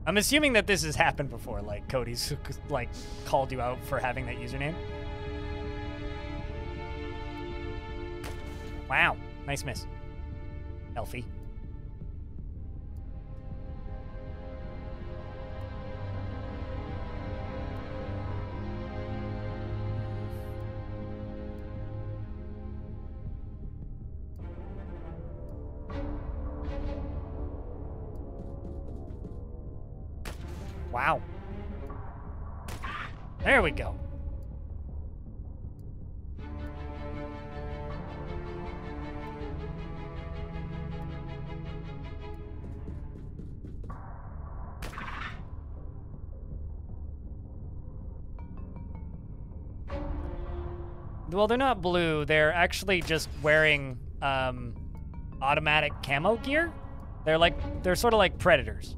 I'm assuming that this has happened before, like Cody's like called you out for having that username. Wow, nice miss. Elfie. Wow. There we go. Well, they're not blue. They're actually just wearing automatic camo gear. They're sort of like predators.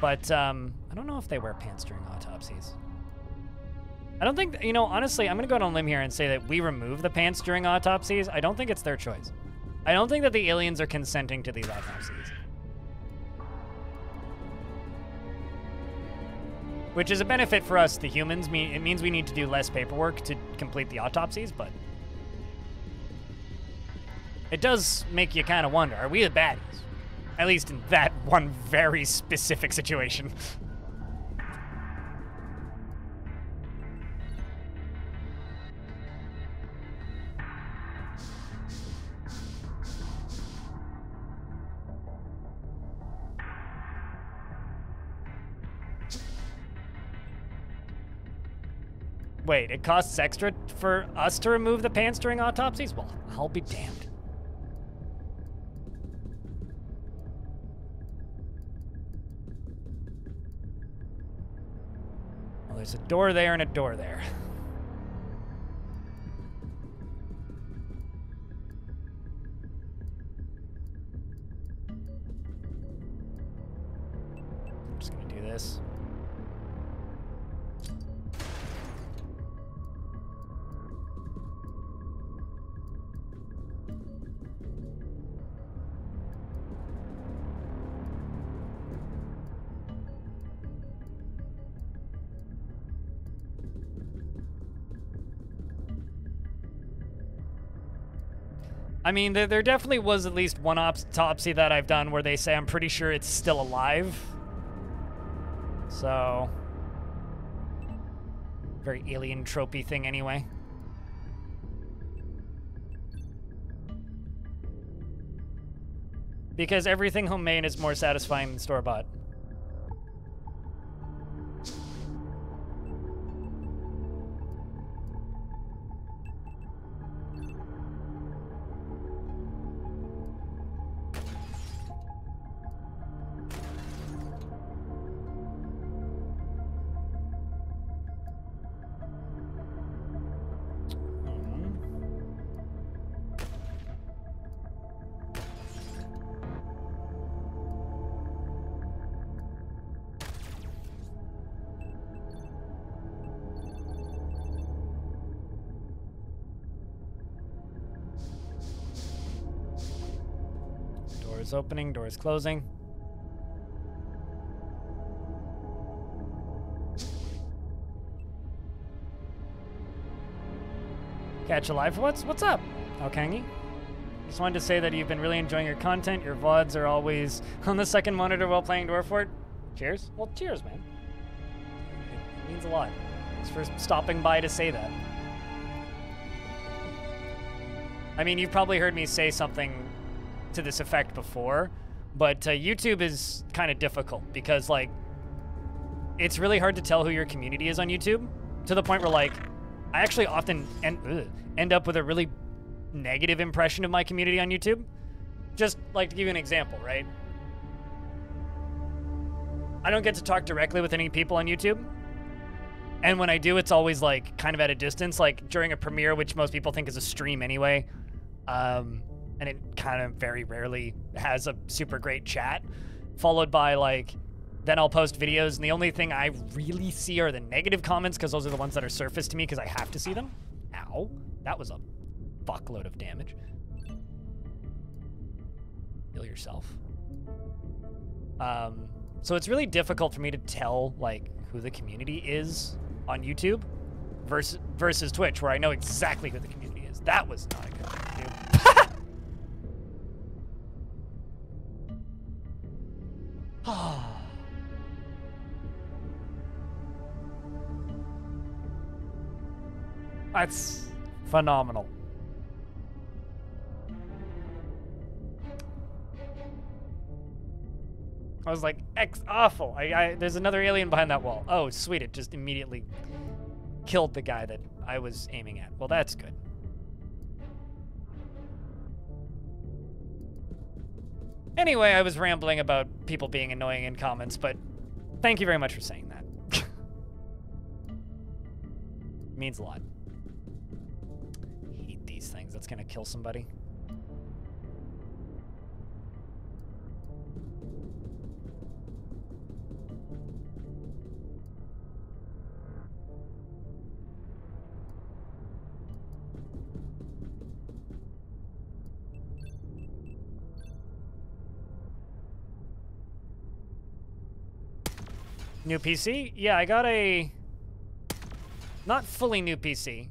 But I don't know if they wear pants during autopsies. I don't think, you know, honestly, I'm going to go out on a limb here and say that we remove the pants during autopsies. I don't think it's their choice. I don't think that the aliens are consenting to these autopsies. Which is a benefit for us, the humans. It means we need to do less paperwork to complete the autopsies, but it does make you kind of wonder, are we the baddies? At least in that one very specific situation. Wait, it costs extra for us to remove the pants during autopsies? Well, I'll be damned. Well, there's a door there and a door there. I'm just gonna do this. I mean, there definitely was at least one autopsy that I've done where they say I'm pretty sure it's still alive. So, very alien tropey thing anyway. Because everything homemade is more satisfying than store-bought. Opening, doors closing. Catch Alive, what's up, Alkangi? Just wanted to say that you've been really enjoying your content. Your VODs are always on the second monitor while playing Dwarf Fortress. Cheers. Well, cheers, man. It means a lot. Thanks for stopping by to say that. I mean, you've probably heard me say something to this effect before, but YouTube is kind of difficult because, like, it's really hard to tell who your community is on YouTube, to the point where, like, I actually often end up with a really negative impression of my community on YouTube. Just, like, to give you an example, right? I don't get to talk directly with any people on YouTube, and when I do, it's always, like, kind of at a distance, like, during a premiere, which most people think is a stream anyway. And it kind of very rarely has a super great chat, followed by, like, then I'll post videos, and the only thing I really see are the negative comments, because those are the ones that are surfaced to me, because I have to see them. Ow. That was a fuckload of damage. Heal yourself. So it's really difficult for me to tell, like, who the community is on YouTube versus Twitch, where I know exactly who the community is. That was not a good thing to do. That's phenomenal. I was like, X awful. There's another alien behind that wall. Oh, sweet. It just immediately killed the guy that I was aiming at. Well, that's good. Anyway, I was rambling about people being annoying in comments, but thank you very much for saying that. It means a lot. I hate these things. That's gonna kill somebody. New PC? Yeah, I got a... not fully new PC,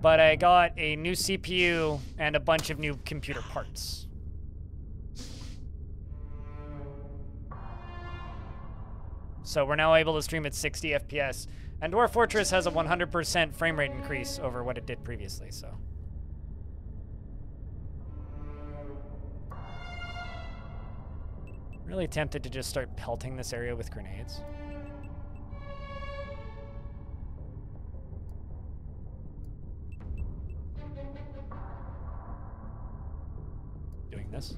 but I got a new CPU and a bunch of new computer parts. So we're now able to stream at 60 FPS. And Dwarf Fortress has a 100% frame rate increase over what it did previously, so... really tempted to just start pelting this area with grenades. Doing this.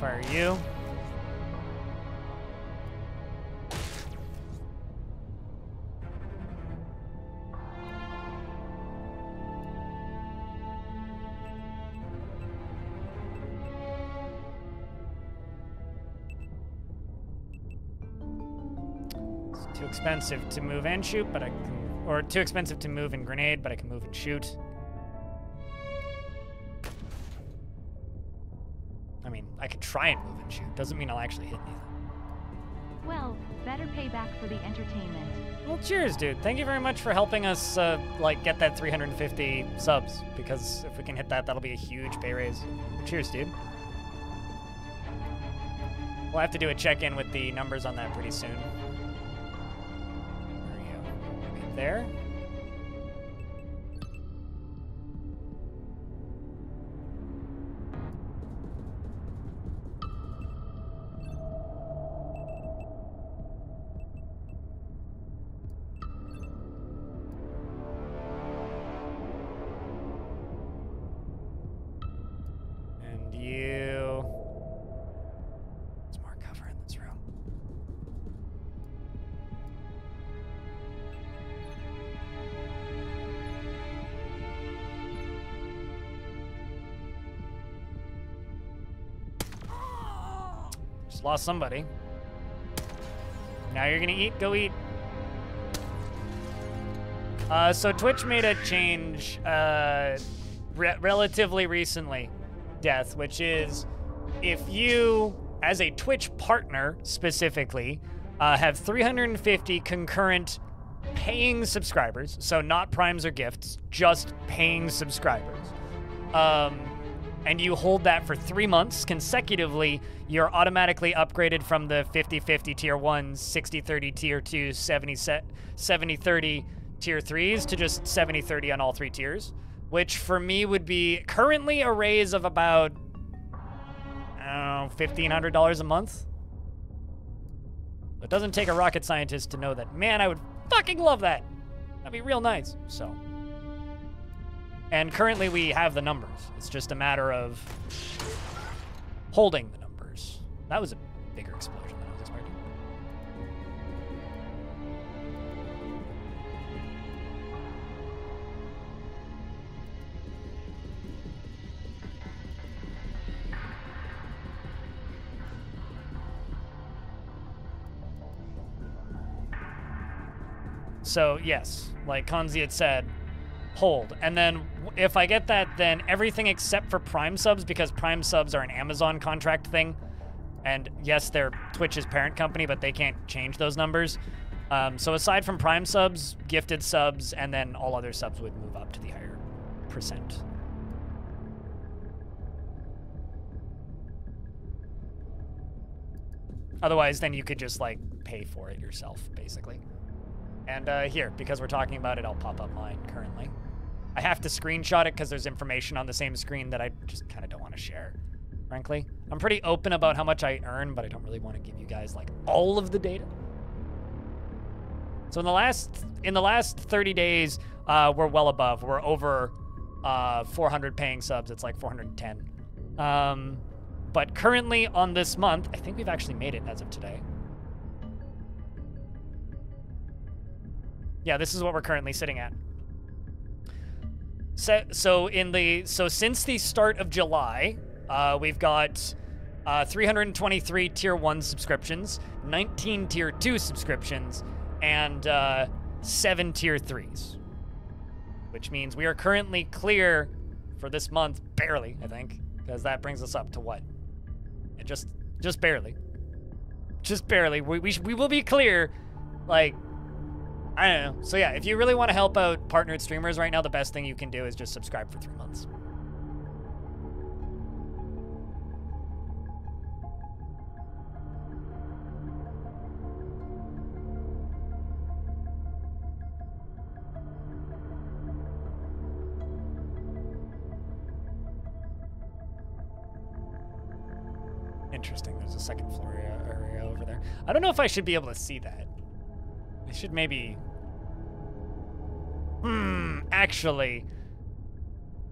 Fire you. It's too expensive to move and shoot, but I can, or too expensive to move and grenade, but I can move and shoot. I could try and move and shoot. Doesn't mean I'll actually hit anything. Well, better pay back for the entertainment. Well, cheers, dude. Thank you very much for helping us, like, get that 350 subs. Because if we can hit that, that'll be a huge pay raise. Cheers, dude. We'll have to do a check-in with the numbers on that pretty soon. There we go. Right there. Lost somebody. Now you're gonna eat? Go eat. So Twitch made a change relatively recently, Death, which is if you, as a Twitch partner specifically, have 350 concurrent paying subscribers, so not primes or gifts, just paying subscribers, and you hold that for 3 months consecutively, you're automatically upgraded from the 50-50 tier 1, 60-30 tier 2, 70-30 tier 3s to just 70-30 on all three tiers, which for me would be currently a raise of about, I don't know, $1,500 a month. It doesn't take a rocket scientist to know that, man, I would fucking love that. That'd be real nice, so. And currently we have the numbers. It's just a matter of holding the numbers. That was a bigger explosion than I was expecting. So yes, like Kanzi had said, hold. And then if I get that, then everything except for Prime subs, because Prime subs are an Amazon contract thing. And yes, they're Twitch's parent company, but they can't change those numbers. So aside from Prime subs, gifted subs, and then all other subs would move up to the higher percent. Otherwise, then you could just, like, pay for it yourself, basically. And here, because we're talking about it, I'll pop up mine currently. I have to screenshot it because there's information on the same screen that I just kind of don't want to share, frankly. I'm pretty open about how much I earn, but I don't really want to give you guys, like, all of the data. So in the last 30 days, we're well above. We're over 400 paying subs. It's like 410. But currently on this month, I think we've actually made it as of today. Yeah, this is what we're currently sitting at. So since the start of July, we've got 323 Tier 1 subscriptions, 19 Tier 2 subscriptions, and 7 Tier 3s. Which means we are currently clear for this month, barely, I think, because that brings us up to what? Just barely. Just barely. We will be clear, like, I don't know. So yeah, if you really want to help out partnered streamers right now, the best thing you can do is just subscribe for 3 months. Interesting, there's a second floor area over there. I don't know if I should be able to see that. I should maybe... actually.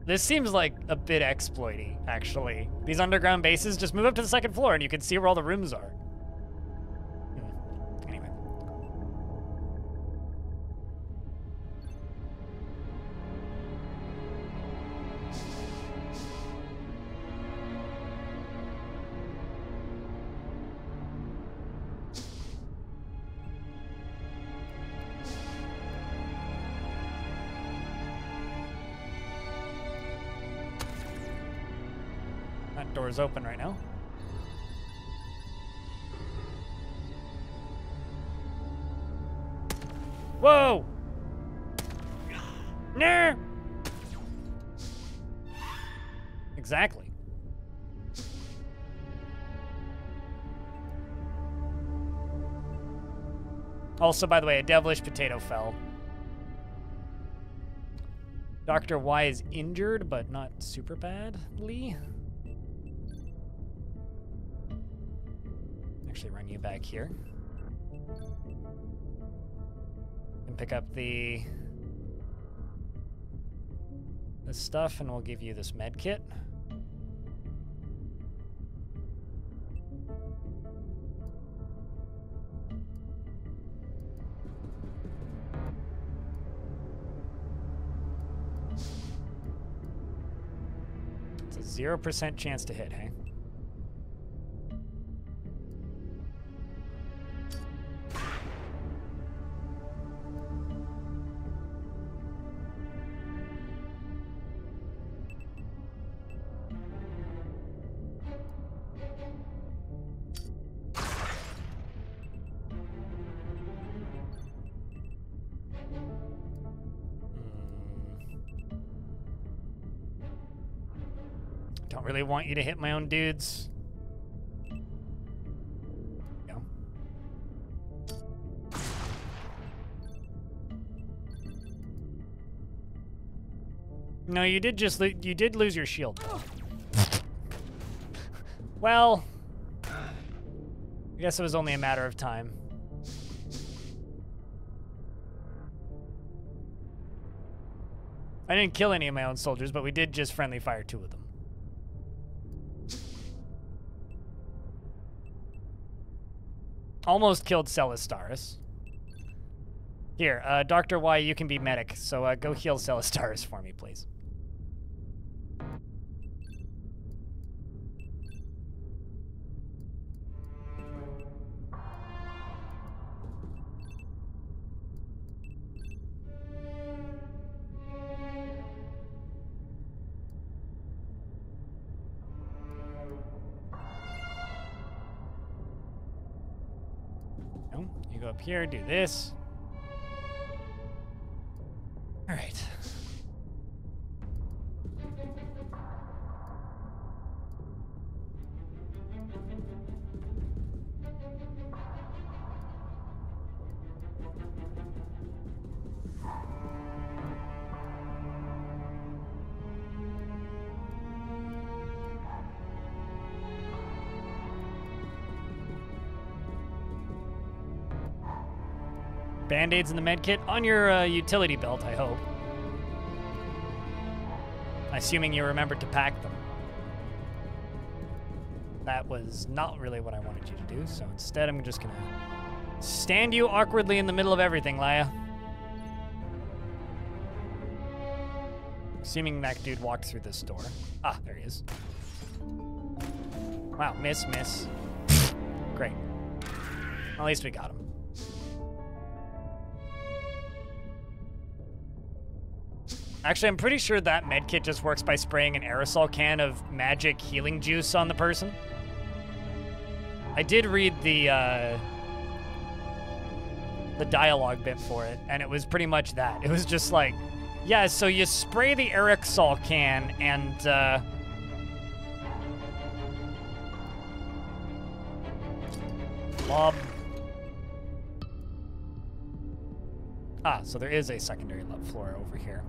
This seems like a bit exploity, actually. These underground bases, just move up to the second floor and you can see where all the rooms are. Anyway. Door's open right now. Whoa! Nah! Exactly. Also, by the way, a devilish potato fell. Dr. Y is injured, but not super badly. Actually run you back here and pick up this stuff, and we'll give you this med kit. It's a 0% chance to hit, hey? Really want you to hit my own dudes. No. No, you did just lose your shield. Well, I guess it was only a matter of time. I didn't kill any of my own soldiers, but we did just friendly fire 2 of them. Almost killed Celistaris. Here, Dr. Y, you can be medic, so go heal Celistaris for me, please. Up here, do this. All right. Band-aids in the medkit on your utility belt, I hope. Assuming you remembered to pack them. That was not really what I wanted you to do, so instead I'm just gonna stand you awkwardly in the middle of everything, Laya. Assuming that dude walked through this door. Ah, there he is. Wow, miss, miss. Great. At least we got him. Actually, I'm pretty sure that medkit just works by spraying an aerosol can of magic healing juice on the person. I did read the dialogue bit for it, and it was pretty much that. It was just like, yeah, so you spray the aerosol can, and lob. Ah, so there is a secondary floor over here.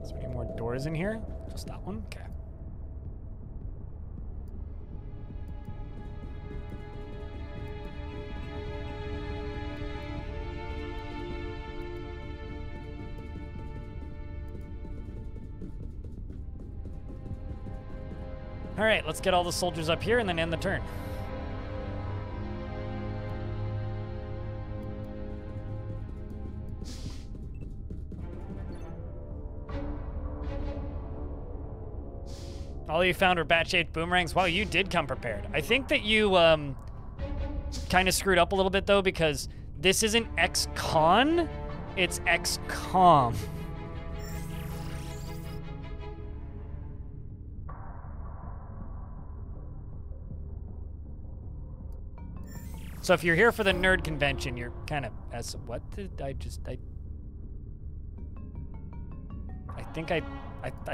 Is there any more doors in here? Just that one? Okay. All right, let's get all the soldiers up here and then end the turn. All you found were bat-shaped boomerangs. Wow, you did come prepared. I think that you kind of screwed up a little bit, though, because this isn't XCon, it's XCOM. So if you're here for the nerd convention, you're kind of as what did I just I think I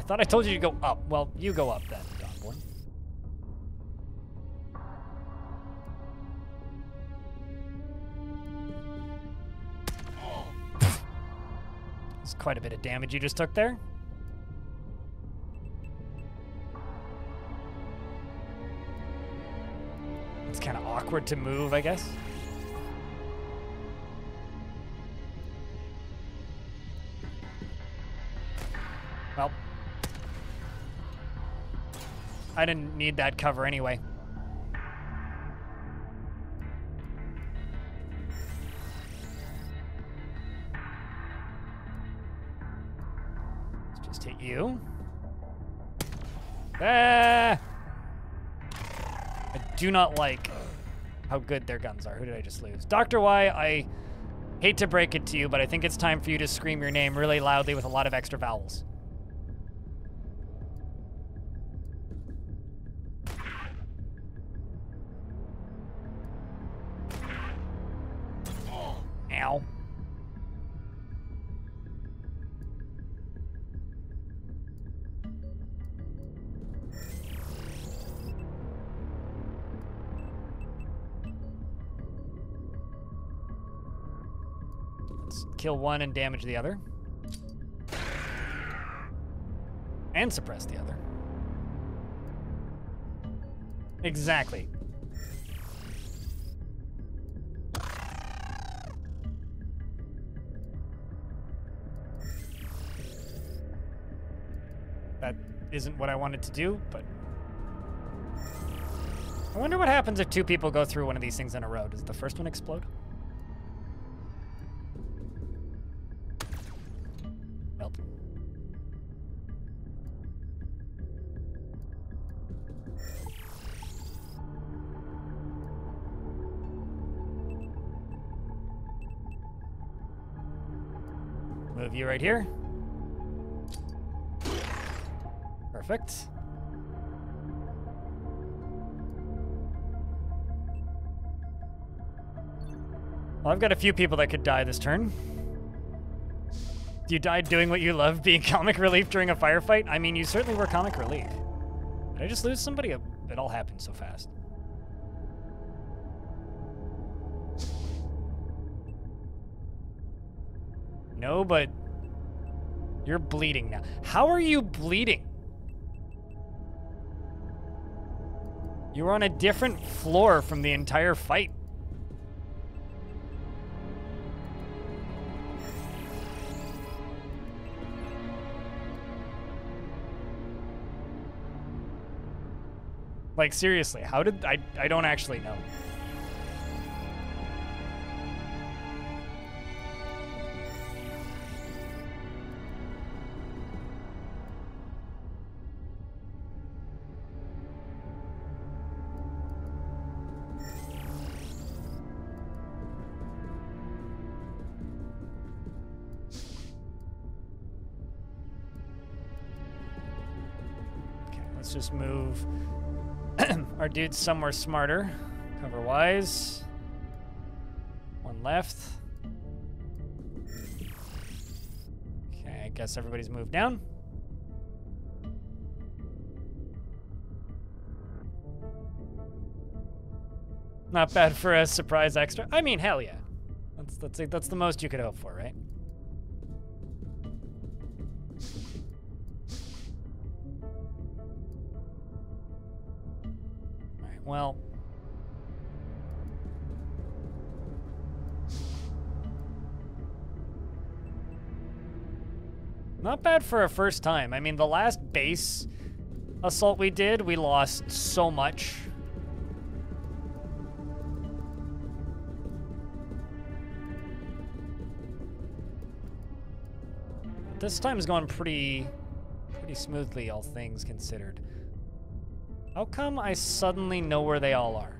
thought I told you to go up. Well, you go up then, Donborn. Oh. That's quite a bit of damage you just took there. It's kind of awkward to move, I guess. Well, I didn't need that cover anyway. Let's just hit you. Ah! I do not like how good their guns are. Who did I just lose? Dr. Y, I hate to break it to you, but I think it's time for you to scream your name really loudly with a lot of extra vowels. Ow. Let's kill one and damage the other. And suppress the other. Exactly. That isn't what I wanted to do, but I wonder what happens if two people go through one of these things in a row. Does the first one explode? Well. Move you right here. Perfect. Well, I've got a few people that could die this turn. You died doing what you love, being comic relief during a firefight? I mean, you certainly were comic relief. Did I just lose somebody? It all happened so fast. No, but you're bleeding now. How are you bleeding? You were on a different floor from the entire fight. Like, seriously, how did... I don't actually know. Just move our dudes somewhere smarter, cover wise. One left. Okay, I guess everybody's moved down. Not bad for a surprise extra. I mean, hell yeah. That's the most you could hope for, right? Well, not bad for a first time. I mean, the last base assault we did, we lost so much. This time's gone pretty smoothly, all things considered. How come I suddenly know where they all are?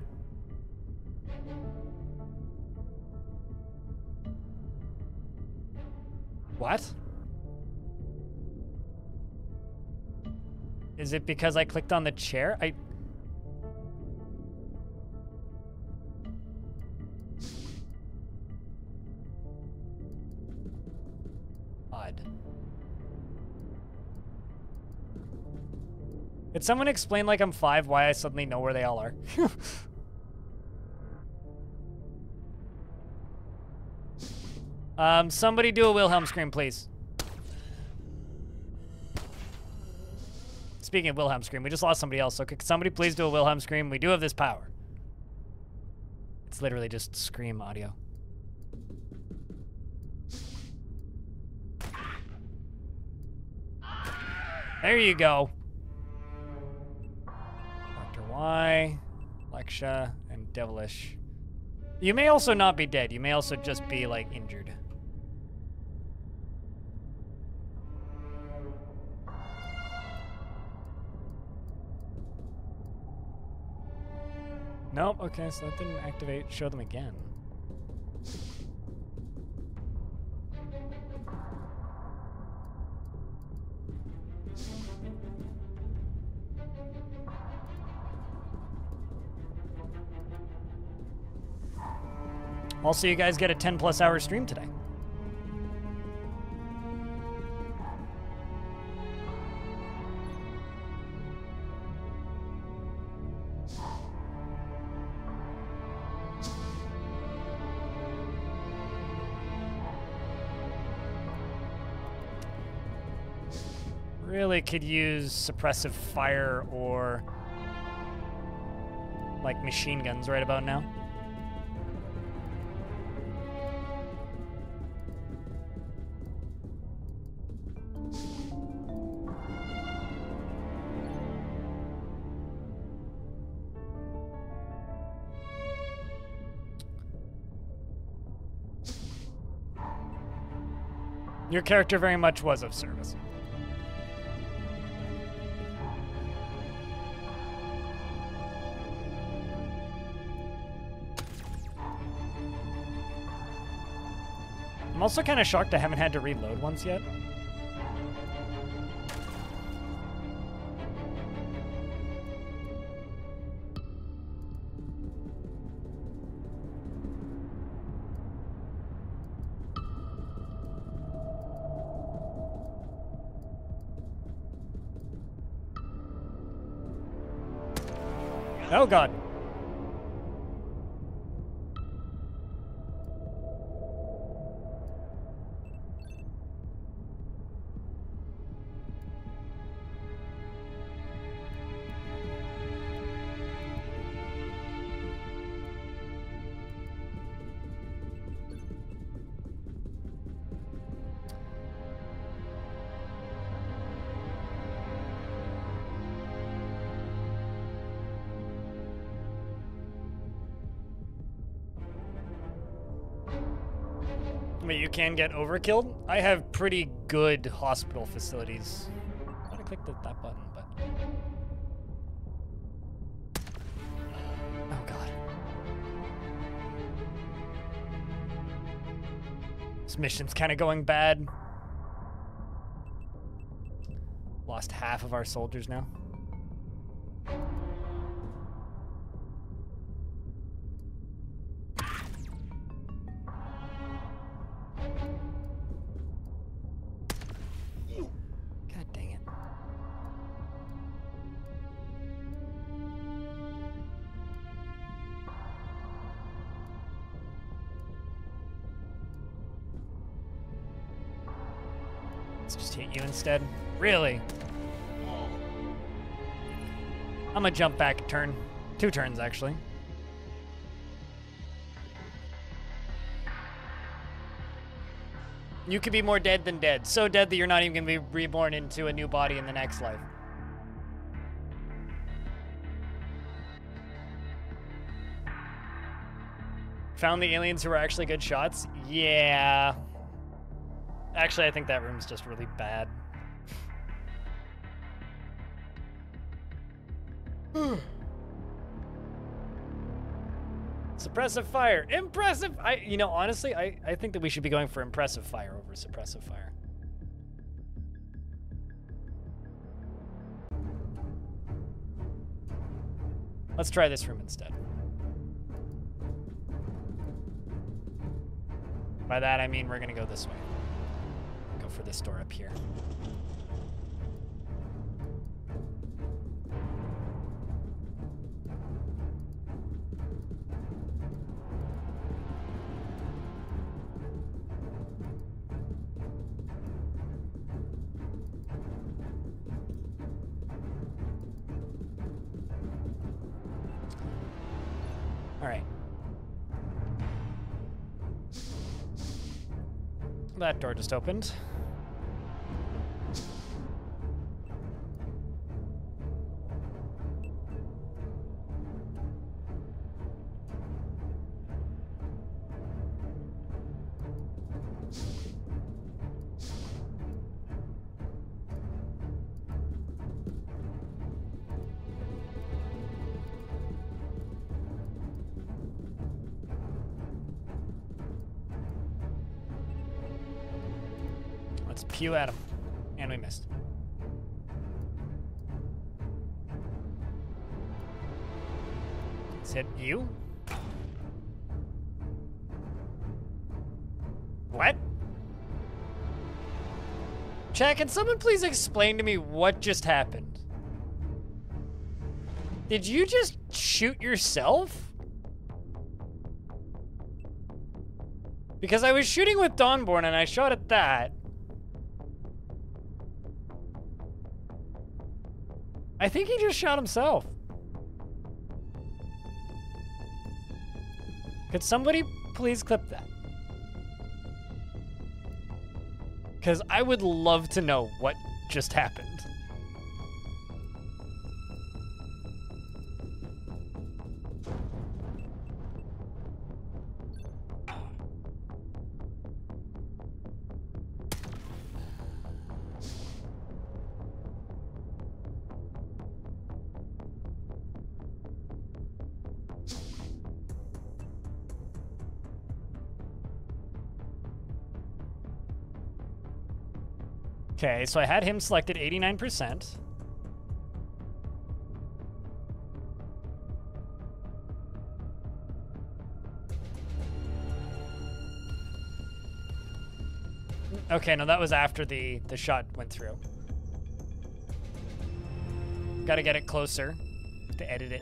What? Is it because I clicked on the chair? Did someone explain, like I'm five, why I suddenly know where they all are? Somebody do a Wilhelm scream, please. Speaking of Wilhelm scream, we just lost somebody else, so could somebody please do a Wilhelm scream? We do have this power. It's literally just scream audio. There you go. Why, Leksha, and Devilish. You may also not be dead. You may also just be, like, injured. Nope, okay, so that didn't activate. Show them again. Also, you guys get a 10+ hour stream today. Really could use suppressive fire or like machine guns right about now. Your character very much was of service. I'm also kind of shocked I haven't had to reload once yet. Oh God. but you can get overkilled. I have pretty good hospital facilities. I gotta click that button, but... Oh, God. This mission's kind of going bad. Lost half of our soldiers now. Instead. Really? I'm gonna jump back a turn. 2 turns, actually. You could be more dead than dead. So dead that you're not even gonna be reborn into a new body in the next life. Found the aliens who were actually good shots? Yeah. Actually, I think that room's just really bad. Suppressive fire, impressive. You know, honestly, I think that we should be going for impressive fire over suppressive fire. Let's try this room instead. By that, I mean we're gonna go this way. Go for this door up here. That door just opened. Pew at him. And we missed. Let's hit you. What? Chat, can someone please explain to me what just happened? Did you just shoot yourself? Because I was shooting with Dawnborn and I shot at that. I think he just shot himself. Could somebody please clip that? Because I would love to know what just happened. Okay, so I had him selected 89%. Okay, no, that was after the shot went through. Gotta get it closer to edit it.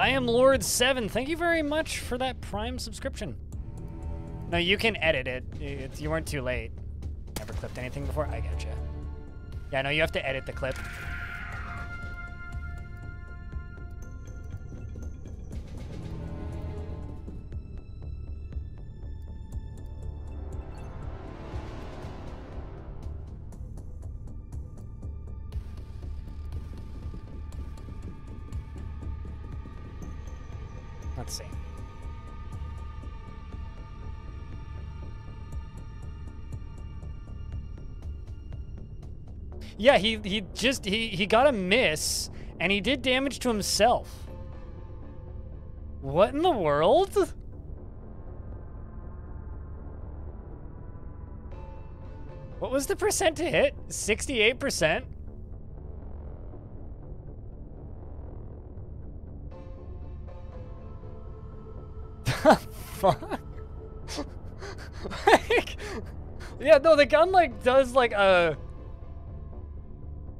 I am Lord7. Thank you very much for that Prime subscription. No, you can edit it. You weren't too late. Never clipped anything before? I gotcha. Yeah, no, you have to edit the clip. cutscene. Yeah, he got a miss, and he did damage to himself. What in the world? What was the percent to hit? 68%? The fuck? Like, yeah, no, the gun, like, does, like, a...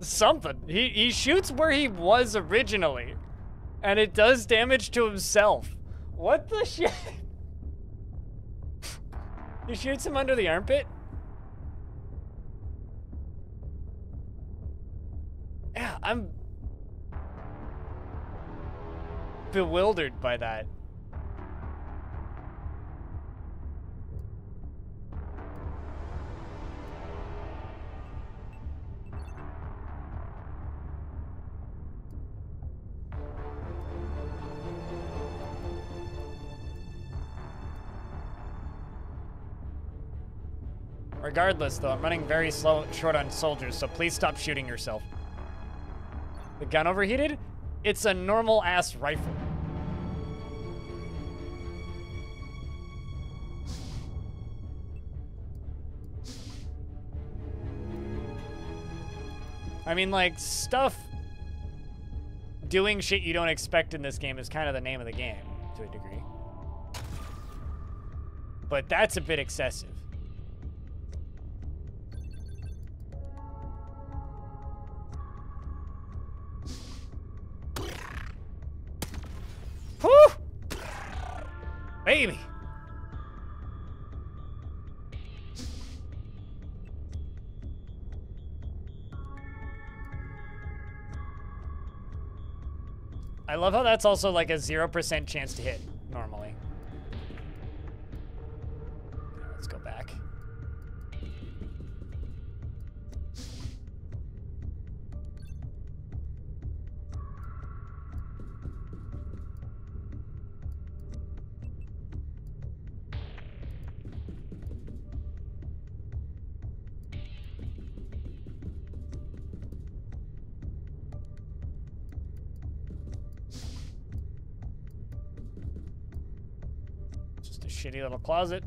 something. He shoots where he was originally, and it does damage to himself. What the shit? He shoots him under the armpit? Yeah, I'm bewildered by that. Regardless, though, I'm running very slow, short on soldiers, so please stop shooting yourself. The gun overheated? It's a normal-ass rifle. I mean, like, stuff... doing shit you don't expect in this game is kind of the name of the game, to a degree. But that's a bit excessive. Whew! Baby! I love how that's also like a 0% chance to hit, normally. Let's go back. Shitty little closet.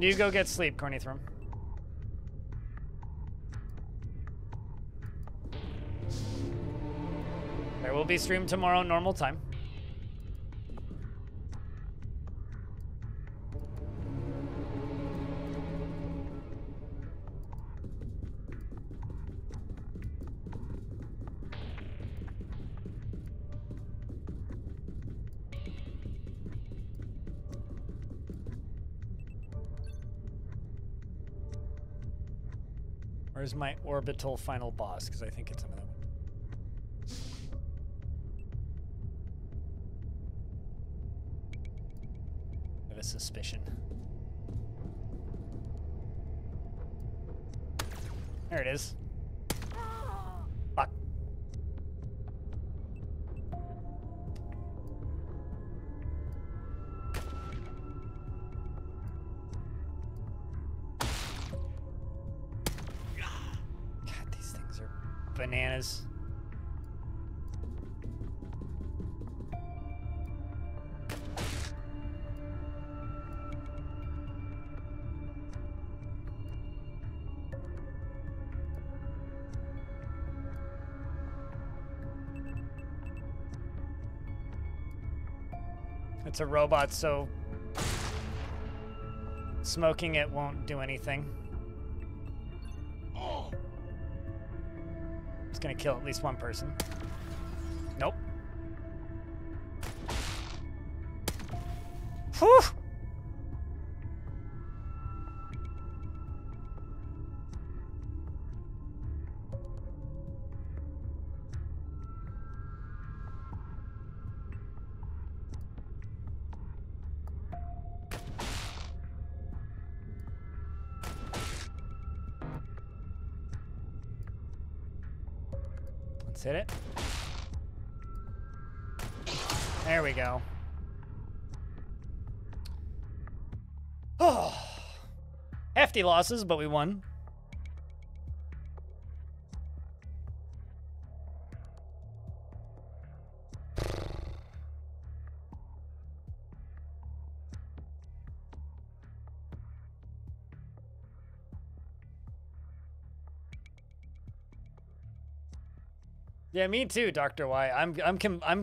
You go get sleep, Cornythrum. There will be stream tomorrow, normal time. Where's my orbital final boss? Because I think it's another one. I have a suspicion. There it is. Fuck. Bananas. It's a robot, so smoking it won't do anything. It's gonna kill at least one person. Nope. Whew! Let's hit it. There we go. Oh, hefty losses, but we won. Yeah, me too, Dr. Y. I'm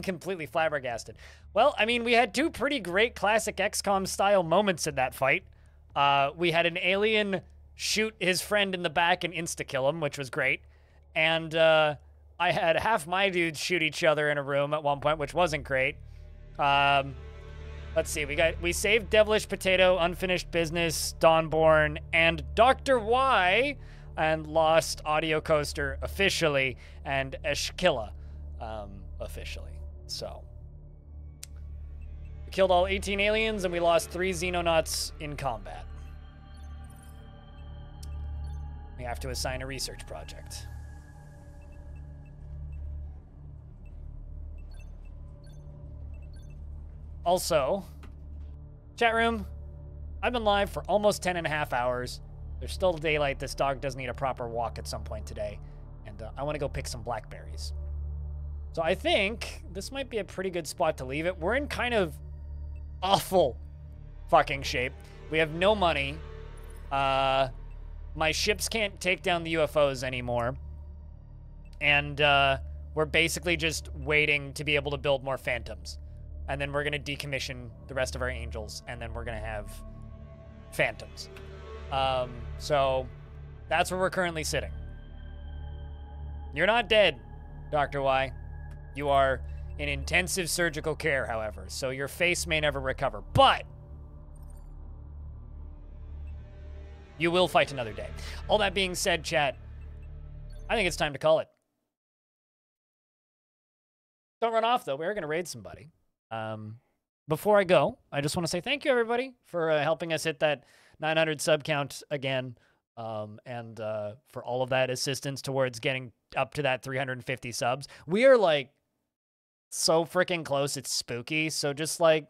completely flabbergasted. Well, I mean, we had two pretty great classic XCOM style moments in that fight. We had an alien shoot his friend in the back and insta-kill him, which was great. And I had half my dudes shoot each other in a room at one point, which wasn't great. Let's see, we saved Devilish Potato, Unfinished Business, Dawnborn, and Dr. Y. And lost Audio Coaster officially, and Eshkilla officially. So, we killed all 18 aliens, and we lost 3 Xenonauts in combat. We have to assign a research project. Also, chat room, I've been live for almost 10.5 hours. There's still daylight. This dog does need a proper walk at some point today. And I want to go pick some blackberries. So I think this might be a pretty good spot to leave it. We're in kind of awful fucking shape. We have no money. My ships can't take down the UFOs anymore. And we're basically just waiting to be able to build more Phantoms. And then we're going to decommission the rest of our Angels. And then we're going to have Phantoms. So that's where we're currently sitting. You're not dead, Dr. Y. You are in intensive surgical care, however, so your face may never recover, but you will fight another day. All that being said, chat, I think it's time to call it. Don't run off, though. We're going to raid somebody. Before I go, I just want to say thank you, everybody, for helping us hit that 900 sub count again, and for all of that assistance towards getting up to that 350 subs. We are, like, so freaking close, it's spooky. So just, like,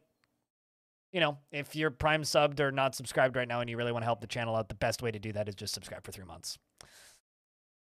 you know, if you're Prime subbed or not subscribed right now and you really want to help the channel out, the best way to do that is just subscribe for 3 months.